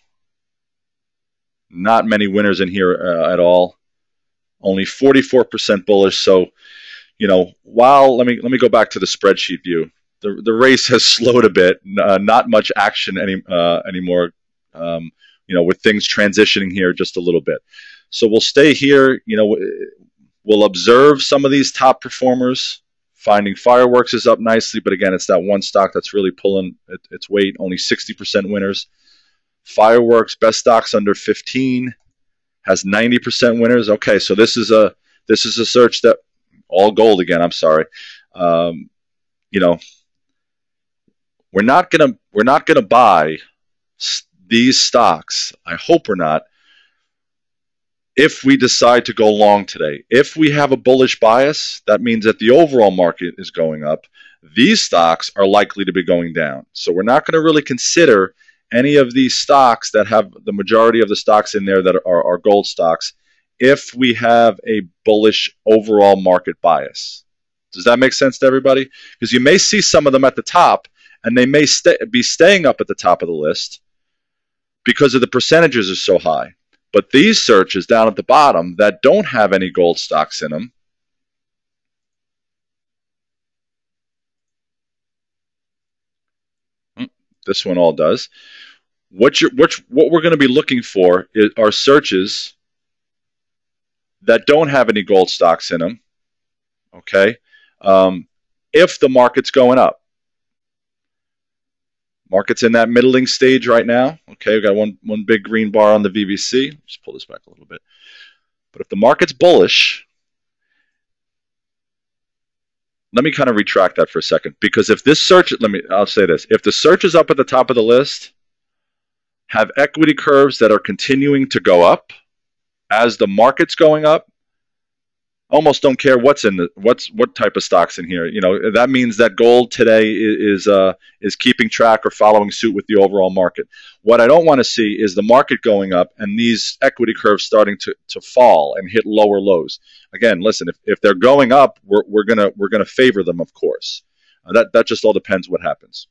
Not many winners in here at all. Only 44% bullish. So, you know, while let me go back to the spreadsheet view. The race has slowed a bit, not much action anymore, you know, with things transitioning here just a little bit. So we'll stay here, you know, we'll observe some of these top performers. Finding fireworks is up nicely, but again, it's that one stock that's really pulling its weight, only 60% winners. Fireworks, best stocks under 15, has 90% winners. Okay, so this is a search that, all gold again, I'm sorry, you know, We're not gonna buy these stocks. I hope we're not. If we decide to go long today, if we have a bullish bias, that means that the overall market is going up. These stocks are likely to be going down. So we're not going to really consider any of these stocks that have the majority of the stocks in there that are gold stocks if we have a bullish overall market bias. Does that make sense to everybody? Because you may see some of them at the top, and they may be staying up at the top of the list because of the percentages are so high. But these searches down at the bottom that don't have any gold stocks in them, this one all does. What we're going to be looking for are searches that don't have any gold stocks in them, okay, if the market's going up. Market's in that middling stage right now. Okay, we've got one big green bar on the VVC. Let's pull this back a little bit. But if the market's bullish, let me kind of retract that for a second. Because if this search, I'll say this. If the search is up at the top of the list, have equity curves that are continuing to go up as the market's going up, almost don't care what type of stocks in here. You know, that means that gold today is keeping track or following suit with the overall market. What I don't want to see is the market going up and these equity curves starting to fall and hit lower lows. Again, listen, if they're going up, we're gonna favor them, of course. That just all depends what happens.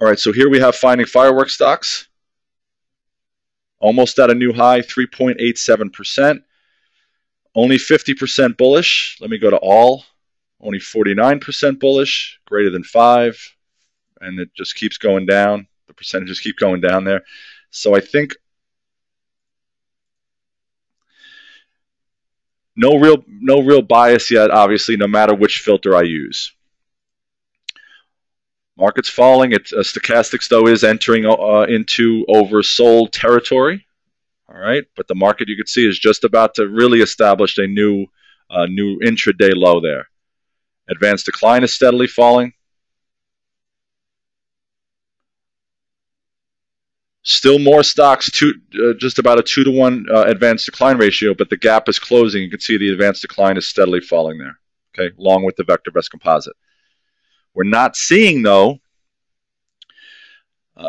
All right, so here we have finding fireworks stocks. Almost at a new high, 3.87%. Only 50% bullish. Let me go to all. Only 49% bullish, greater than 5. And it just keeps going down. The percentages keep going down there. So I think no real bias yet, obviously, no matter which filter I use. Market's falling. Stochastics, though, is entering into oversold territory. All right, but the market, you can see, is just about to really establish a new intraday low there. Advanced decline is steadily falling. Still more stocks, just about a 2-to-1 advanced decline ratio, but the gap is closing. You can see the advanced decline is steadily falling there, okay, along with the VectorVest composite. We're not seeing, though,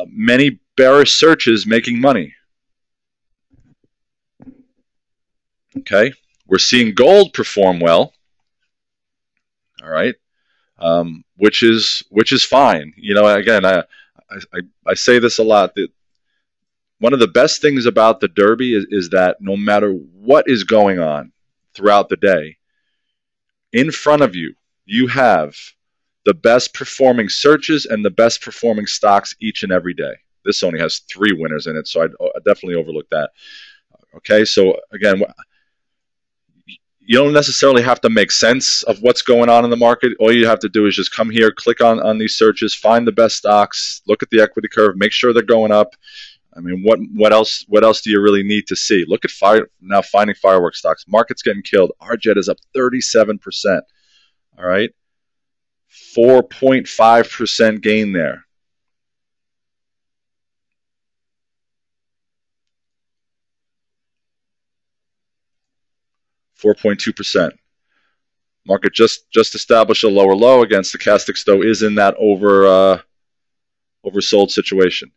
many bearish searches making money. Okay, we're seeing gold perform well, all right, which is fine. You know, again, I say this a lot, that one of the best things about the Derby is that no matter what is going on throughout the day, in front of you, you have the best performing searches and the best performing stocks each and every day. This only has 3 winners in it, so I'd definitely overlook that. Okay, so again, you don't necessarily have to make sense of what's going on in the market. All you have to do is just come here, click on these searches, find the best stocks, look at the equity curve, make sure they're going up. I mean, what else do you really need to see? Look at finding fireworks stocks. Market's getting killed. RJET is up 37%. All right, 4.5% gain there. (4.2%). Market just established a lower low against stochastics, though, is in that oversold situation.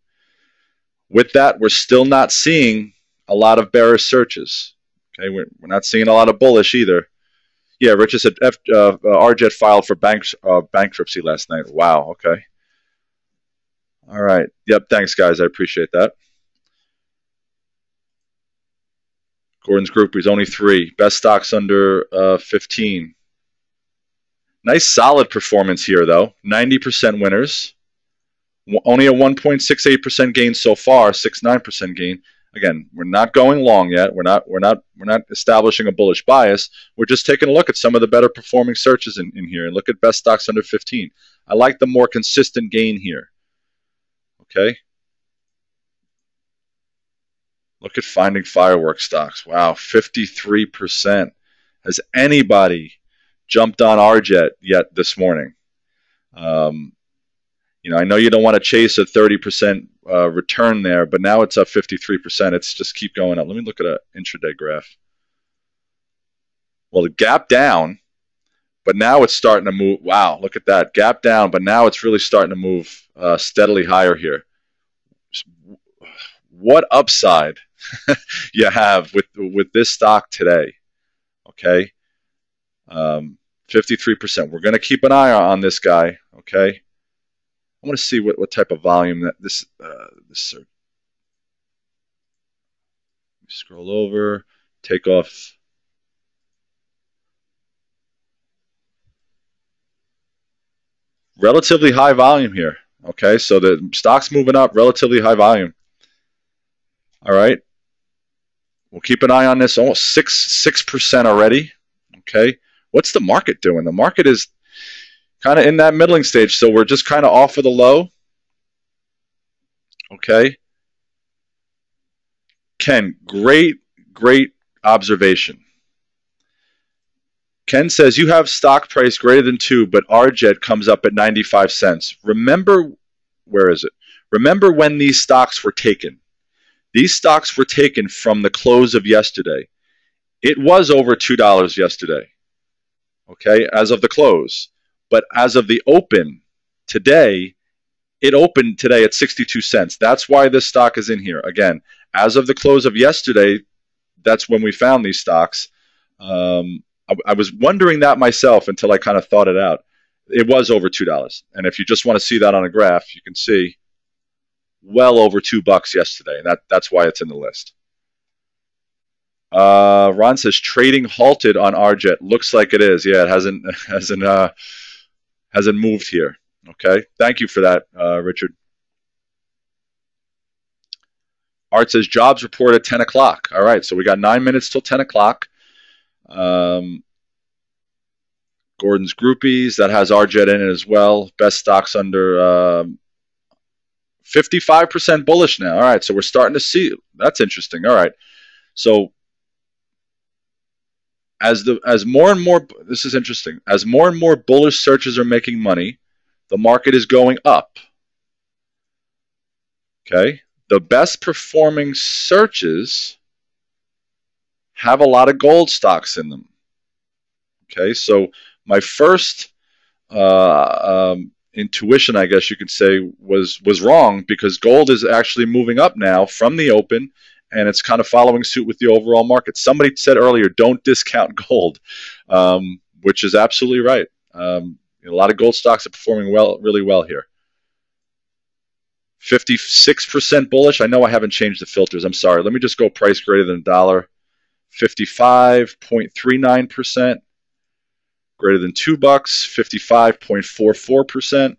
With that, we're still not seeing a lot of bearish searches. Okay, we're not seeing a lot of bullish either. Yeah, Richard said RJET filed for bankruptcy last night. Wow. Okay. All right. Yep. Thanks, guys. I appreciate that. Gordon's group is only 3. Best stocks under 15. Nice solid performance here, though. 90% winners. Only a 1.68% gain so far. 6.9% gain. Again, we're not going long yet. We're not establishing a bullish bias. We're just taking a look at some of the better performing searches in here, and look at best stocks under 15. I like the more consistent gain here. Okay. Look at finding fireworks stocks. Wow, 53%. Has anybody jumped on RJET yet this morning? You know, I know you don't want to chase a 30% return there, but now it's up 53%. It's just keep going up. Let me look at an intraday graph. Well, the gap down, but now it's starting to move. Wow, look at that. Gap down, but now it's really starting to move steadily higher here. What upside you have with this stock today, okay? 53%. We're going to keep an eye on this guy, okay? I want to see what type of volume that this. Scroll over, take off. Relatively high volume here, okay? So the stock's moving up, relatively high volume. All right, we'll keep an eye on this. Almost 6% already. Okay, what's the market doing? The market is kind of in that middling stage, so we're just kind of off of the low. Okay, Ken, great observation. Ken says you have stock price greater than 2, but RJET comes up at 95 cents. Remember, where is it? Remember when these stocks were taken. These stocks were taken from the close of yesterday. It was over $2 yesterday, okay, as of the close. But as of the open today, it opened today at 62 cents. That's why this stock is in here. Again, as of the close of yesterday, that's when we found these stocks. I was wondering that myself until I kind of thought it out. It was over $2. And if you just want to see that on a graph, you can see. Well over $2 yesterday, and that's why it's in the list. Ron says trading halted on RJET. Looks like it is. Yeah, it hasn't moved here. Okay, thank you for that, Richard. Art says jobs report at 10 o'clock. All right, so we got 9 minutes till 10 o'clock. Gordon's Groupies, that has RJET in it as well. Best stocks under 55% bullish now. All right, so we're starting to see. That's interesting. All right, so as more and more, this is interesting. As more and more bullish searches are making money, the market is going up. Okay, the best performing searches have a lot of gold stocks in them. Okay, so my first intuition, I guess you could say, was wrong, because gold is actually moving up now from the open, and it's kind of following suit with the overall market. Somebody said earlier, don't discount gold, which is absolutely right. A lot of gold stocks are performing well, really well here. 56% bullish. I know I haven't changed the filters. I'm sorry. Let me just go price greater than $1. 55.39%. Greater than $2, 55.44%,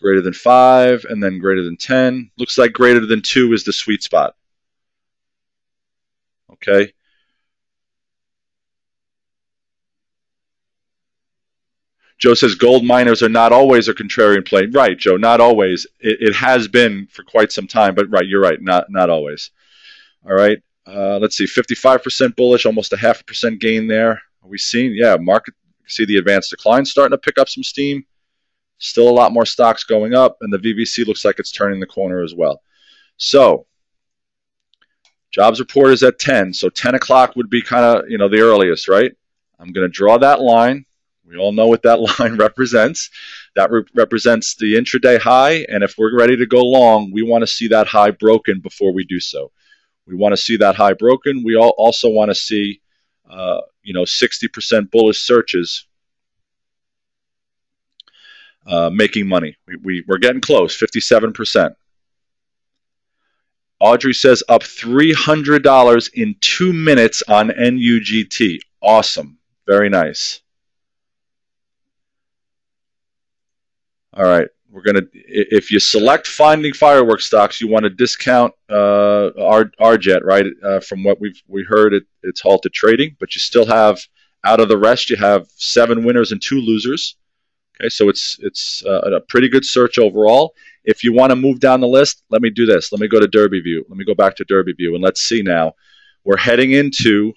greater than 5, and then greater than 10. Looks like greater than 2 is the sweet spot. Okay. Joe says gold miners are not always a contrarian play. Right, Joe, not always. It has been for quite some time, but right, you're right, not always. All right. Let's see, 55% bullish, almost a 0.5% gain there. Are we seeing, yeah, market, see the advanced decline starting to pick up some steam. Still a lot more stocks going up, and the VVC looks like it's turning the corner as well. So, jobs report is at 10, so 10 o'clock would be kind of, the earliest, right? I'm going to draw that line. We all know what that line represents. That represents the intraday high, and if we're ready to go long, we want to see that high broken before we do so. We want to see that high broken. We all also want to see 60% bullish searches making money. We're getting close, 57%. Audrey says up $300 in 2 minutes on NUGT. Awesome. Very nice. All right. We're going to, if you select finding fireworks stocks, you want to discount RJET, right? From what we heard, it's halted trading, but you still have, out of the rest, you have 7 winners and 2 losers. Okay, so it's a pretty good search overall. If you want to move down the list, let me do this. Let me go to Derby View. Let me go back to Derby View, and let's see now. We're heading into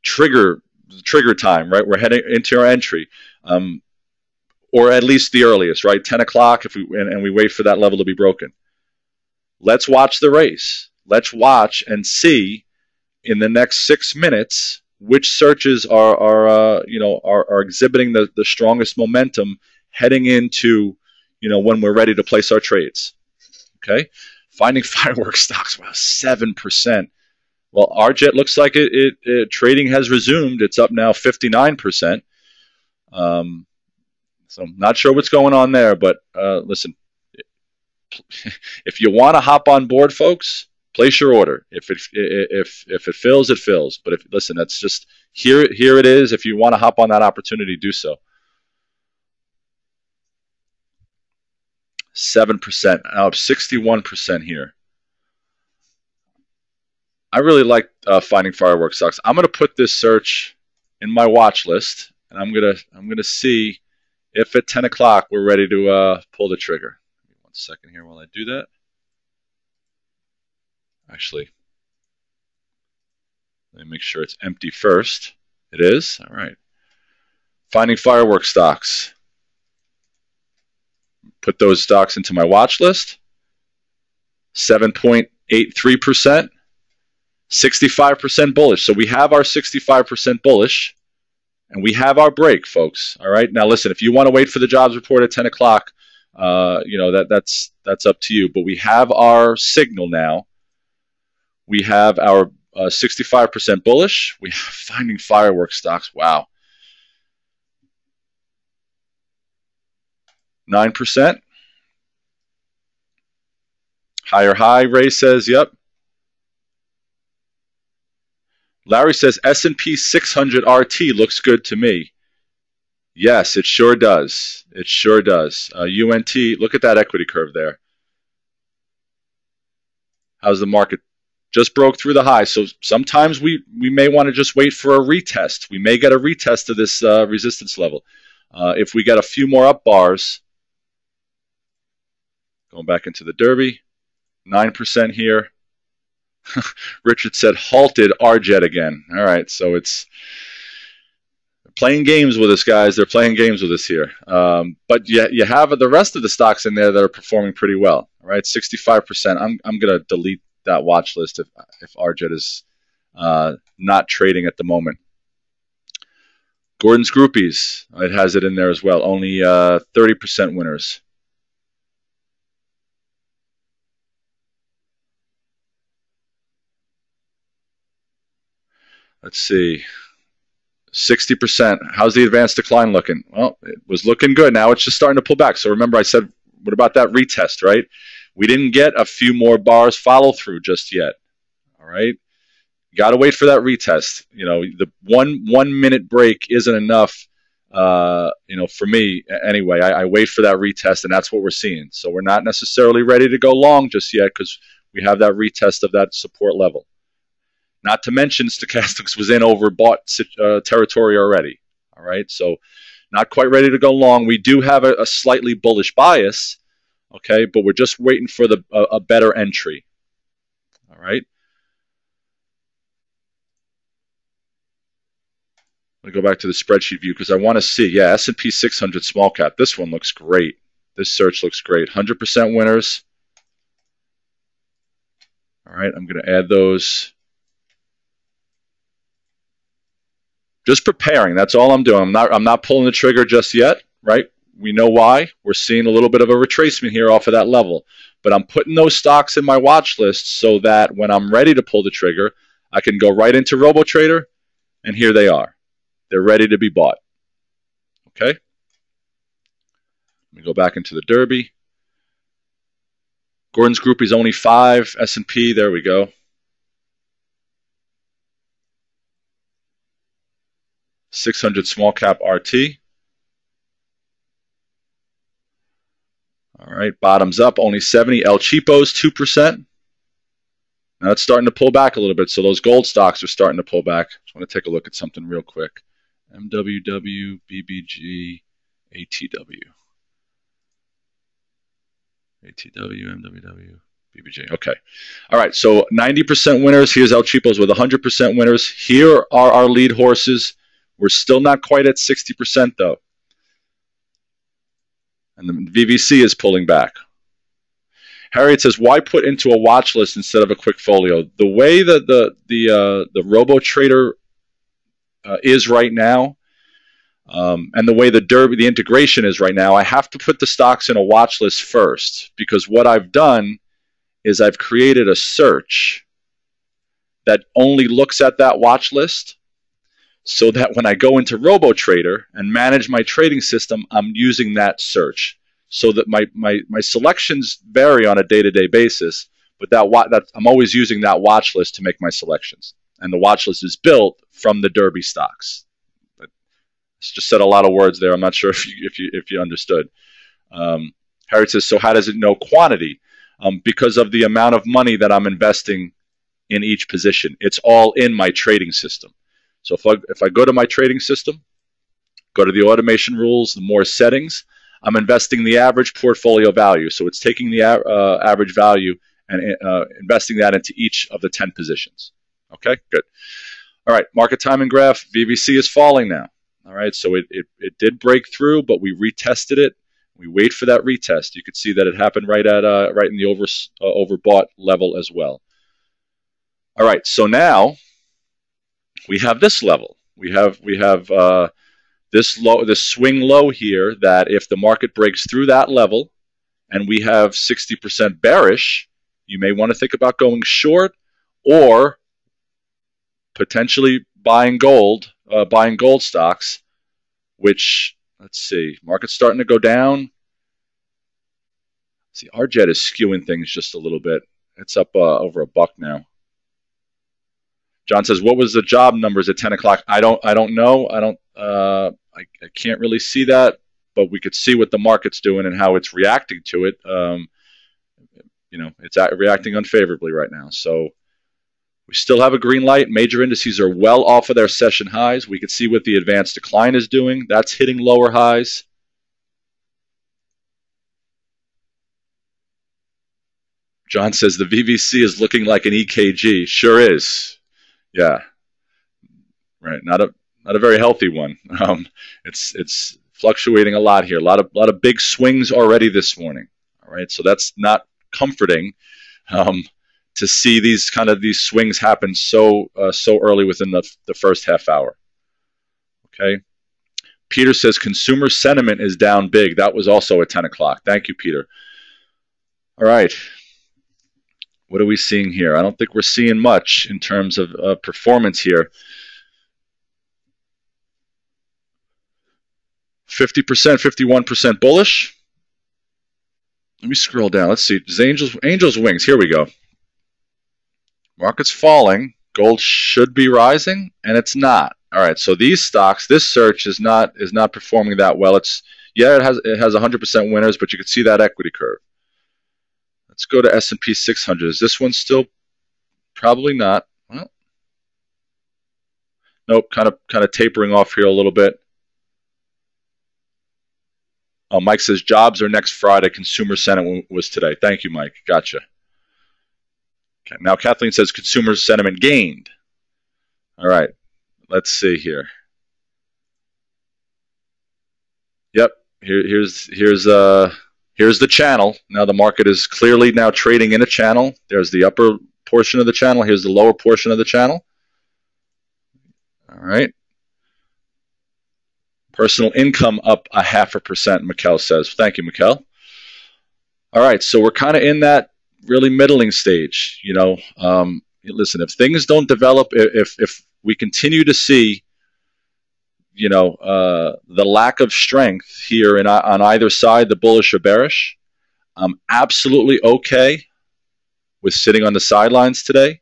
trigger time, right? We're heading into our entry. Or at least the earliest, right? 10 o'clock, and we wait for that level to be broken. Let's watch the race. Let's watch and see in the next 6 minutes which searches are exhibiting the strongest momentum heading into when we're ready to place our trades. Okay, finding fireworks stocks, wow, 7%. Well, RJET looks like it trading has resumed. It's up now 59%. So I'm not sure what's going on there, but listen, if you want to hop on board, folks, place your order. If it fills, it fills. But listen, that's just here it is. If you want to hop on that opportunity, do so. 7%, up 61% here. I really like finding fireworks stocks. I'm going to put this search in my watch list, and I'm gonna see if at 10 o'clock we're ready to pull the trigger. Give me 1 second here while I do that. Actually, let me make sure it's empty first. It is. All right. Finding fireworks stocks. Put those stocks into my watch list. 7.83%. 65% bullish. So we have our 65% bullish. And we have our break, folks. All right. Now, listen. If you want to wait for the jobs report at 10 o'clock, that's up to you. But we have our signal now. We have our 65% bullish. We have finding fireworks stocks. Wow. 9%. Higher high. Ray says, "Yep." Larry says S&P 600 RT looks good to me. Yes, it sure does. It sure does. UNT, look at that equity curve there. How's the market? Just broke through the high. So sometimes we may want to just wait for a retest. We may get a retest of this resistance level. If we get a few more up bars, going back into the Derby, 9% here. Richard said halted RJET again. All right, so it's playing games with us, guys. They're playing games with us here. But you have the rest of the stocks in there that are performing pretty well. All right, 65%. I'm going to delete that watch list if RJET is not trading at the moment. Gordon's Groupies, it has it in there as well. Only 30% winners. Let's see, 60%. How's the advanced decline looking? Well, it was looking good. Now it's just starting to pull back. So remember I said, what about that retest, right? We didn't get a few more bars follow through just yet. All right, got to wait for that retest. You know, the one minute break isn't enough. You know, for me anyway, I wait for that retest, and that's what we're seeing. So we're not necessarily ready to go long just yet because we have that retest of that support level. Not to mention stochastics was in overbought territory already. All right, so not quite ready to go long. We do have a slightly bullish bias, okay, but we're just waiting for a better entry. All right. Let me go back to the spreadsheet view because I want to see. Yeah, S&P 600 small cap. This one looks great. This search looks great. 100% winners. All right, I'm going to add those. Just preparing. That's all I'm doing. I'm not pulling the trigger just yet, right? We know why. We're seeing a little bit of a retracement here off of that level. But I'm putting those stocks in my watch list so that when I'm ready to pull the trigger, I can go right into RoboTrader, and here they are. They're ready to be bought. Okay? Let me go back into the Derby. Gordon's Group is only 5. S&P, there we go. 600 small cap RT. All right, bottoms up, only 70. El Cheapo's 2%. Now it's starting to pull back a little bit, so those gold stocks are starting to pull back. Just want to take a look at something real quick. MWW, BBG, ATW. ATW, MWW, BBG. Okay. All right, so 90% winners. Here's El Cheapo's with 100% winners. Here are our lead horses. We're still not quite at 60% though. And the VVC is pulling back. Harriet says, why put into a watch list instead of a quick folio? The way that the RoboTrader is right now and the way the Derby, the integration is right now, I have to put the stocks in a watch list first because what I've done is I've created a search that only looks at that watch list. So that when I go into RoboTrader and manage my trading system, I'm using that search so that my selections vary on a day-to-day basis, but that I'm always using that watch list to make my selections. And the watch list is built from the Derby stocks. But it's just said a lot of words there. I'm not sure if you understood. Harriet says, so how does it know quantity? Because of the amount of money that I'm investing in each position. It's all in my trading system. So if I go to my trading system, go to the automation rules, the more settings, I'm investing the average portfolio value. So it's taking the average value and investing that into each of the 10 positions. Okay, good. All right, market timing graph, VVC is falling now. All right, so it did break through, but we retested it. We wait for that retest. You could see that it happened right at right in the overbought level as well. All right, so now we have this level. We have this low, this swing low here. That if the market breaks through that level, and we have 60% bearish, you may want to think about going short or potentially buying gold stocks. Which let's see, market's starting to go down. See, RJET is skewing things just a little bit. It's up over $1 now. John says, what was the job numbers at 10 o'clock? I don't know. I can't really see that, but we could see what the market's doing and how it's reacting to it. You know, it's reacting unfavorably right now. So we still have a green light. Major indices are well off of their session highs. We can see what the advanced decline is doing. That's hitting lower highs. John says the VVC is looking like an EKG. Sure is. Yeah. Right. Not a very healthy one. It's fluctuating a lot here. A lot of big swings already this morning. All right. So that's not comforting. To see these swings happen so early within the first half hour. Okay. Peter says consumer sentiment is down big. That was also at 10 o'clock. Thank you, Peter. All right. What are we seeing here? I don't think we're seeing much in terms of performance here. 50%, 51% bullish. Let me scroll down. Let's see. Angels wings. Here we go. Market's falling, gold should be rising, and it's not. All right, so these stocks, this search is not performing that well. It's it has 100% winners, but you can see that equity curve. Let's go to S&P 600. Is this one still? Probably not. Well, nope, kind of tapering off here a little bit. Oh, Mike says jobs are next Friday. Consumer sentiment was today. Thank you, Mike. Gotcha. Now, Kathleen says consumer sentiment gained. All right, let's see here. Yep, here's the channel. Now the market is clearly now trading in a channel. There's the upper portion of the channel. Here's the lower portion of the channel. All right. Personal income up 0.5%, Mikkel says. Thank you, Mikkel. All right, so we're kind of in that really middling stage, you know. Listen, if things don't develop, if we continue to see, you know, the lack of strength here in, on either side, the bullish or bearish, I'm absolutely okay with sitting on the sidelines today.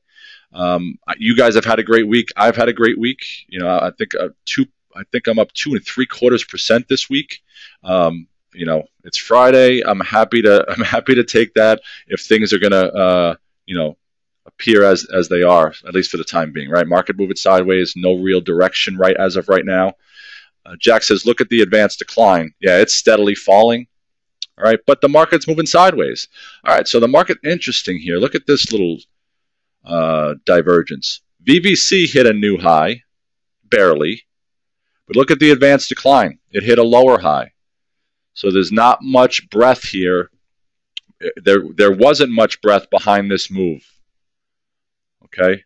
You guys have had a great week. I've had a great week. You know, I think I'm up 2.75% this week. You know, it's Friday. I'm happy to take that if things are gonna you know, appear as they are, at least for the time being, right? Market moving sideways, no real direction right as of right now. Jack says, look at the advanced decline. Yeah, it's steadily falling. All right, but the market's moving sideways. All right, so the market, interesting here. Look at this little divergence. VVC hit a new high, barely, but look at the advanced decline. It hit a lower high. So there's not much breath here. There wasn't much breath behind this move. Okay.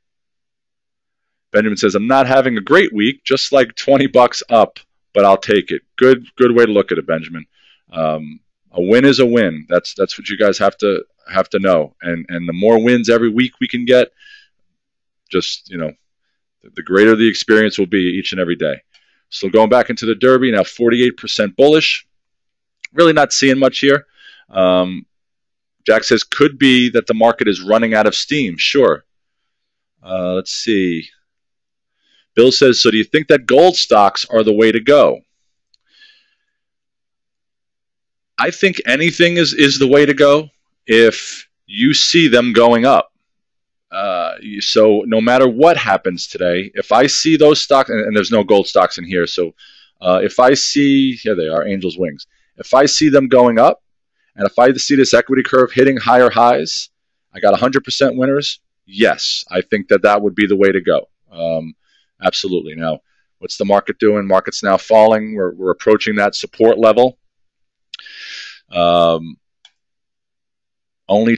Benjamin says, I'm not having a great week, just like $20 up, but I'll take it. Good way to look at it, Benjamin. A win is a win. That's what you guys have to know. And the more wins every week we can get, just, you know, the greater the experience will be each and every day. So going back into the Derby, now 48% bullish. Really not seeing much here. Jack says, could be that the market is running out of steam. Sure. Let's see. Bill says, so do you think that gold stocks are the way to go? I think anything is the way to go if you see them going up. So no matter what happens today, if I see those stocks, and there's no gold stocks in here, so if I see, here they are, Angel's Wings. If I see them going up, and if I see this equity curve hitting higher highs, I got 100% winners, yes, I think that would be the way to go. Absolutely. Now, what's the market doing? Market's now falling. We're approaching that support level. Only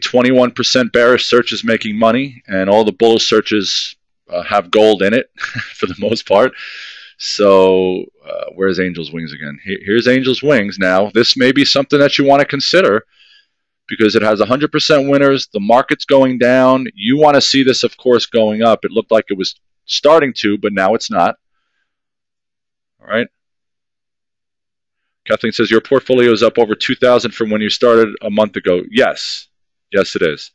21% bearish searches making money, and all the bullish searches have gold in it for the most part. So where's Angel's Wings again? Here's Angel's Wings. Now, this may be something that you want to consider because it has 100% winners. The market's going down. You want to see this, of course, going up. It looked like it was starting to, but now it's not. All right. Kathleen says, your portfolio is up over 2,000 from when you started a month ago. Yes. Yes, it is.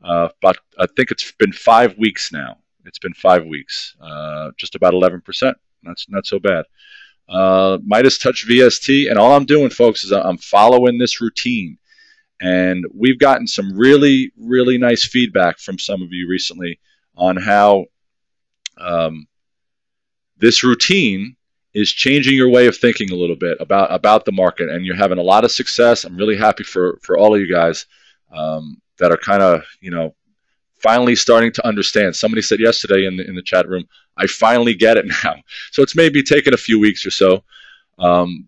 But I think it's been 5 weeks now It's been 5 weeks, just about 11%. That's not so bad. Midas Touch VST, and all I'm doing, folks, is I'm following this routine. And we've gotten some really, really nice feedback from some of you recently on how this routine is changing your way of thinking a little bit about the market, and you're having a lot of success. I'm really happy for all of you guys that are kind of, you know, finally starting to understand. Somebody said yesterday in the chat room, I finally get it now. So it's maybe taken a few weeks or so,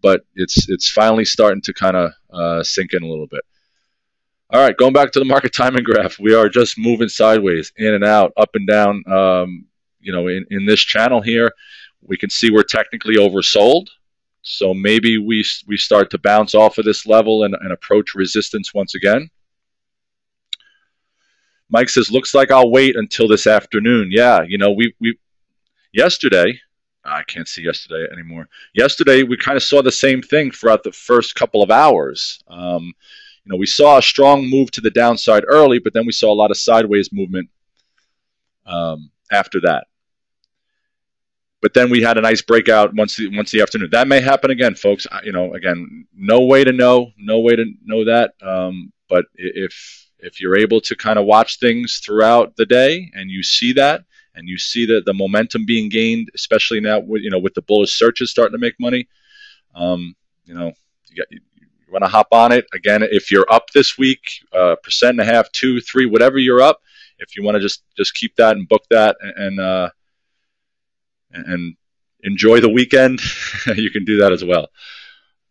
but it's finally starting to kind of sink in a little bit. All right, going back to the market timing graph, we are just moving sideways, in and out, up and down. You know, in this channel here, we can see we're technically oversold. So maybe we start to bounce off of this level and approach resistance once again. Mike says, looks like I'll wait until this afternoon. Yeah, you know, we yesterday, I can't see yesterday anymore. Yesterday, we kind of saw the same thing throughout the first couple of hours. You know, we saw a strong move to the downside early, but then we saw a lot of sideways movement after that. But then we had a nice breakout once the afternoon. That may happen again, folks. You know, again, no way to know that. But if you're able to kind of watch things throughout the day and you see that, and you see that the momentum being gained, especially now with, you know, with the bullish searches starting to make money, you know, you want to hop on it. Again, if you're up this week, 1.5%, 2, 3, whatever you're up, if you want to just keep that and book that and enjoy the weekend, you can do that as well.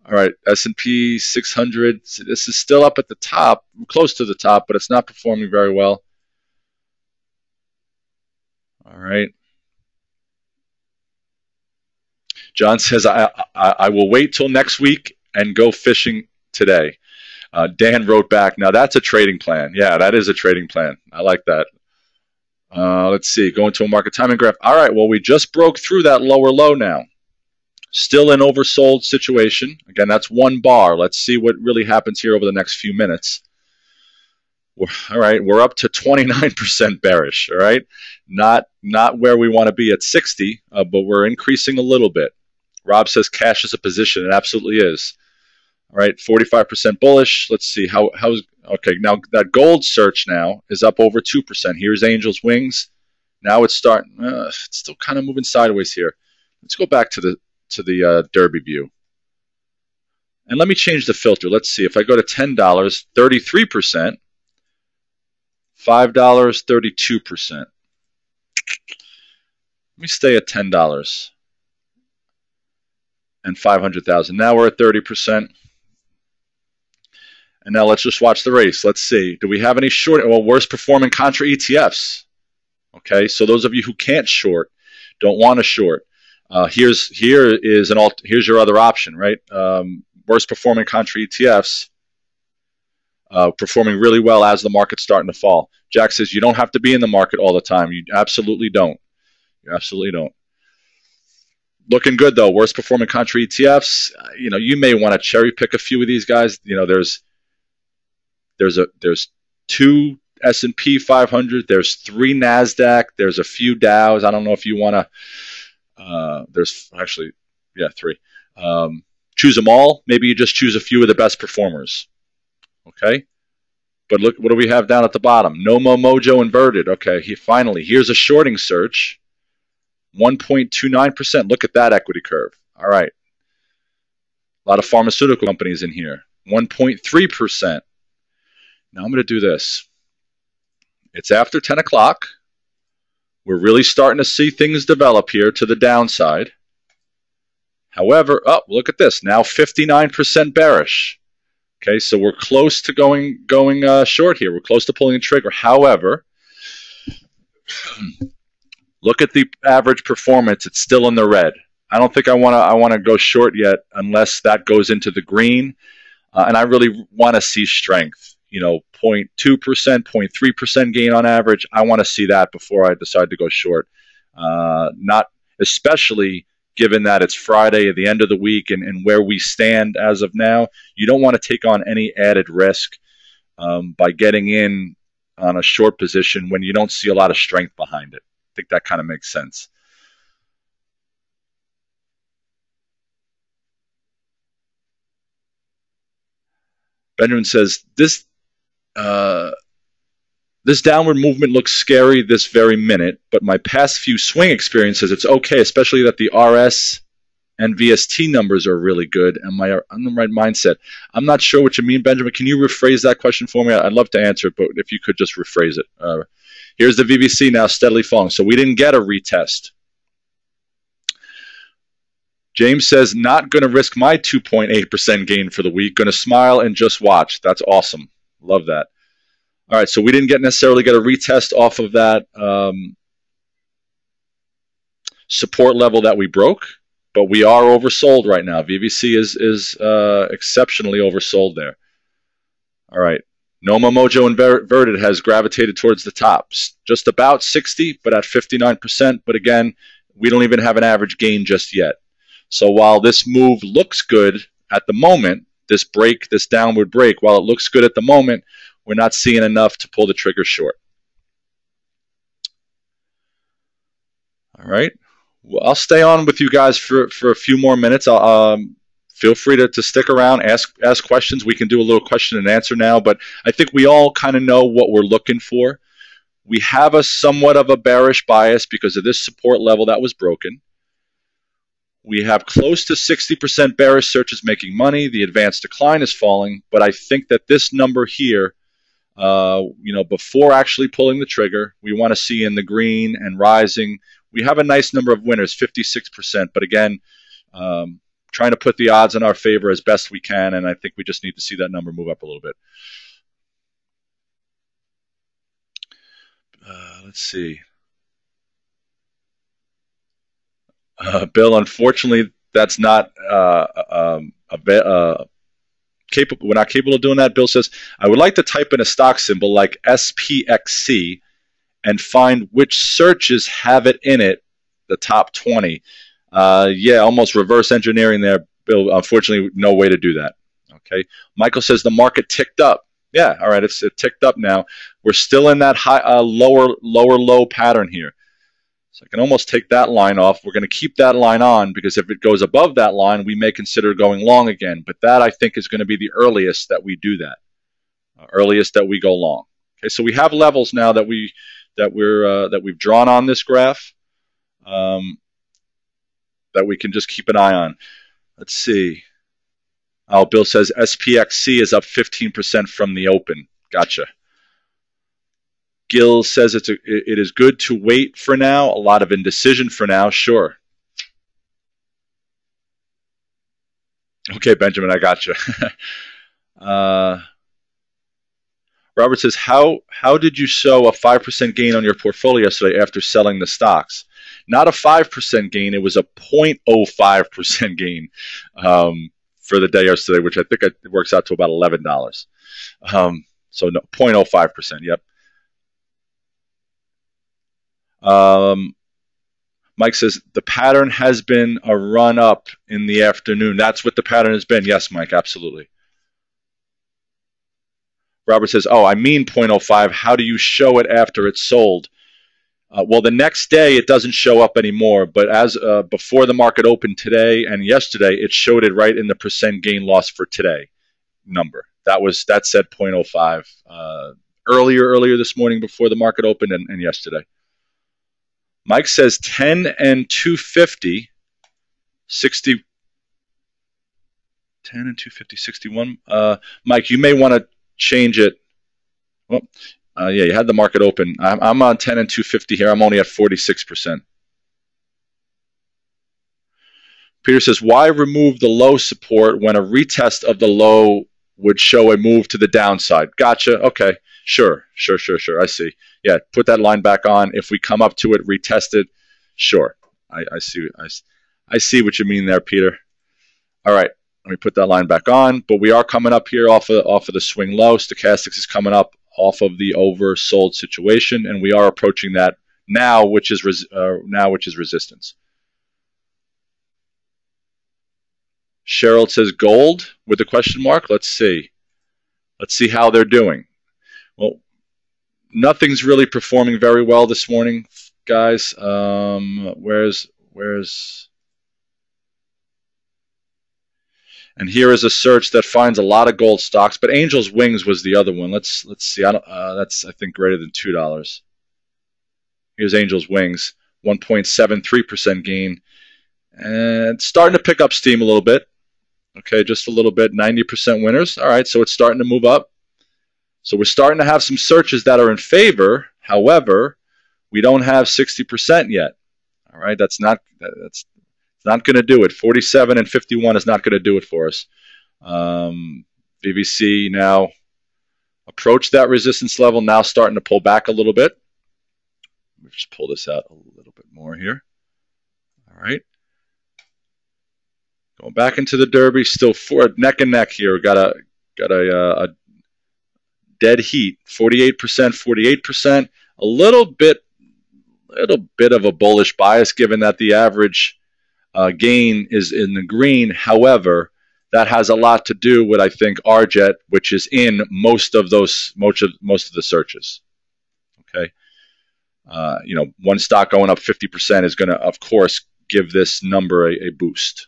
All right, S&P 600. This is still up at the top, close to the top, but it's not performing very well. All right. John says, I will wait till next week and go fishing today. Dan wrote back, now that's a trading plan. Yeah, that is a trading plan. I like that. Let's see, going to a market timing graph. All right, well, we just broke through that lower low now. Still an oversold situation. Again, that's one bar. Let's see what really happens here over the next few minutes. All right, we're up to 29% bearish, all right? Not where we want to be at 60, but we're increasing a little bit. Rob says cash is a position. It absolutely is. All right, 45% bullish. Let's see how's okay, now that gold search now is up over 2%. Here's Angel's Wings. Now it's starting, it's still kind of moving sideways here. Let's go back to the Derby view. And let me change the filter. Let's see. If I go to $10, 33%. $5, 32%. Let me stay at $10 and 500,000. Now we're at 30%. And now let's just watch the race. Let's see. Do we have any short? Well, worst performing contra ETFs. Okay, so those of you who can't short, don't want to short. Here's your other option, right? Worst performing contra ETFs. Performing really well as the market's starting to fall. Jack says you don't have to be in the market all the time. You absolutely don't. You absolutely don't. Looking good though. Worst performing contra ETFs. You know, you may want to cherry pick a few of these guys. You know, there's 2 S&P 500. There's 3 NASDAQ. There's a few Dows. I don't know if you want to. There's actually, yeah, 3. Choose them all. Maybe you just choose a few of the best performers. Okay, but look, what do we have down at the bottom? Nomo Mojo inverted. Okay, finally, here's a shorting search, 1.29%. Look at that equity curve. All right, a lot of pharmaceutical companies in here, 1.3%. Now I'm going to do this. It's after 10 o'clock. We're really starting to see things develop here to the downside. However, oh, look at this. Now 59% bearish. Okay, so we're close to going short here. We're close to pulling a trigger. However, look at the average performance. It's still in the red. I don't think I want to go short yet unless that goes into the green. And I really want to see strength. You know, 0.2%, 0.3% gain on average. I want to see that before I decide to go short. Not especially given that it's Friday at the end of the week and where we stand as of now, you don't want to take on any added risk by getting in on a short position when you don't see a lot of strength behind it. think that kind of makes sense. Benjamin says, this downward movement looks scary this very minute, but my past few swing experiences, it's okay, especially that the RS and VST numbers are really good and my right mindset. I'm not sure what you mean, Benjamin. Can you rephrase that question for me? I'd love to answer it, but if you could just rephrase it. Here's the VVC now steadily falling. So we didn't get a retest. James says, not going to risk my 2.8% gain for the week. Going to smile and just watch. That's awesome. Love that. All right, so we didn't necessarily get a retest off of that support level that we broke, but we are oversold right now. VVC is exceptionally oversold there. All right. Noma Mojo Inverted has gravitated towards the top. Just about 60, but at 59%. But again, we don't even have an average gain just yet. So while this move looks good at the moment, this break, this downward break, while it looks good at the moment, we're not seeing enough to pull the trigger short. All right. Well, I'll stay on with you guys for a few more minutes. I'll, feel free to stick around, ask questions. We can do a little question and answer now, but I think we all kind of know what we're looking for. We have a somewhat of a bearish bias because of this support level that was broken. We have close to 60% bearish searches making money. The advanced decline is falling, but I think that this number here, you know, before actually pulling the trigger, we want to see in the green and rising. We have a nice number of winners, 56%. But again, trying to put the odds in our favor as best we can, and I think we just need to see that number move up a little bit. Let's see. Bill, unfortunately, that's not capable. We're not capable of doing that. Bill says, I would like to type in a stock symbol like SPXC and find which searches have it in it, the top 20. Yeah, almost reverse engineering there, Bill. Unfortunately, no way to do that. Okay. Michael says the market ticked up. Yeah, all right, it ticked up now. We're still in that high, lower low pattern here. So I can almost take that line off. We're going to keep that line on because if it goes above that line, we may consider going long again. But that, I think, is going to be the earliest that we do that, earliest that we go long. Okay, so we have levels now that we've drawn on this graph that we can just keep an eye on. Let's see. Oh, Bill says SPXC is up 15% from the open. Gotcha. Gil says it is good to wait for now. A lot of indecision for now. Sure. Okay, Benjamin, I got you. Robert says, how did you show a 5% gain on your portfolio yesterday after selling the stocks? Not a 5% gain. It was a 0.05% gain for the day yesterday, which I think it works out to about $11. So no, 0.05%. Yep. Mike says the pattern has been a run up in the afternoon. That's what the pattern has been. Yes, Mike, absolutely. Robert says, oh, I mean 0.05. How do you show it after it's sold? Well, the next day it doesn't show up anymore, but as before the market opened today and yesterday, it showed it right in the percent gain loss for today number. That said 0.05 earlier this morning before the market opened and yesterday. Mike says 10 and 250, 60, 10 and 250, 61. Mike, you may want to change it. Well, yeah, you had the market open. I'm on 10 and 250 here. I'm only at 46%. Peter says, why remove the low support when a retest of the low would show a move to the downside? Gotcha. Okay. Sure. I see. Yeah, put that line back on. If we come up to it, retest it. Sure. I see what you mean there, Peter. All right, let me put that line back on. But we are coming up here off of the swing low. Stochastics is coming up off of the oversold situation, and we are approaching that now, which is resistance. Cheryl says gold with a question mark. Let's see how they're doing. Well, nothing's really performing very well this morning. guys. Where's and here is a search that finds a lot of gold stocks, but Angel's Wings was the other one. Let's see. I don't, that's I think greater than $2. Here's Angel's Wings, 1.73% gain, and it's starting to pick up steam a little bit. Okay, just a little bit. 90% winners. All right, so it's starting to move up. So we're starting to have some searches that are in favor. However, we don't have 60% yet. All right, that's not going to do it. 47 and 51 is not going to do it for us. VVC now approached that resistance level, now starting to pull back a little bit. Let me just pull this out a little bit more here. All right. Going back into the Derby, still neck and neck here. We've got a dead heat, 48%, 48%. A little bit of a bullish bias, given that the average gain is in the green. However, that has a lot to do with, I think, RJET, which is in most of the searches. Okay, you know, one stock going up 50% is going to, of course, give this number a boost.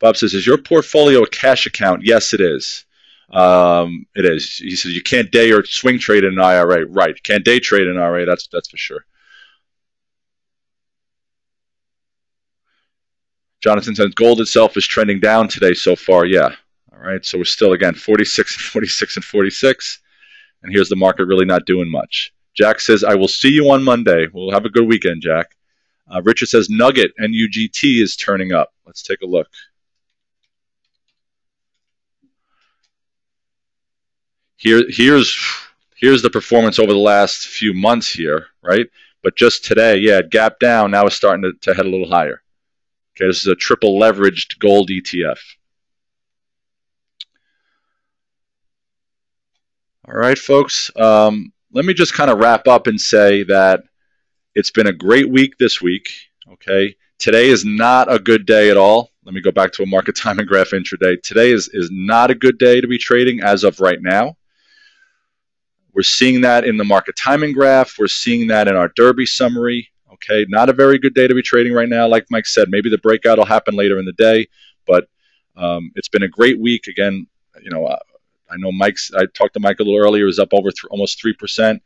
Bob says, "Is your portfolio a cash account?" Yes, it is. It is. He says you can't day or swing trade in an IRA. Right. Can't day trade in an IRA. That's for sure. Jonathan says gold itself is trending down today so far. Yeah. All right. So we're still, again, 46 and 46 and 46. And here's the market really not doing much. Jack says, "I will see you on Monday." We'll have a good weekend, Jack. Richard says NUGT, NUGT is turning up. Let's take a look. Here's the performance over the last few months here, right? But just today, yeah, it gapped down. Now it's starting to head a little higher. Okay, this is a triple leveraged gold ETF. All right, folks. Let me just kind of wrap up and say that it's been a great week this week. Okay, today is not a good day at all. Let me go back to a market time and graph intraday. Today is not a good day to be trading as of right now. We're seeing that in the market timing graph. We're seeing that in our Derby summary. Okay, not a very good day to be trading right now. Like Mike said, maybe the breakout will happen later in the day. But it's been a great week. Again, you know, I know Mike's. I talked to Mike a little earlier. It was up over almost 3%.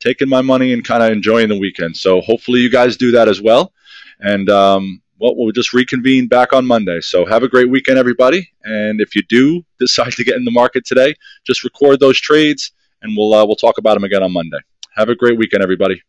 Taking my money and kind of enjoying the weekend. So hopefully you guys do that as well. And well, we'll just reconvene back on Monday. So have a great weekend, everybody. And if you do decide to get in the market today, just record those trades. And we'll talk about them again on Monday. Have a great weekend, everybody.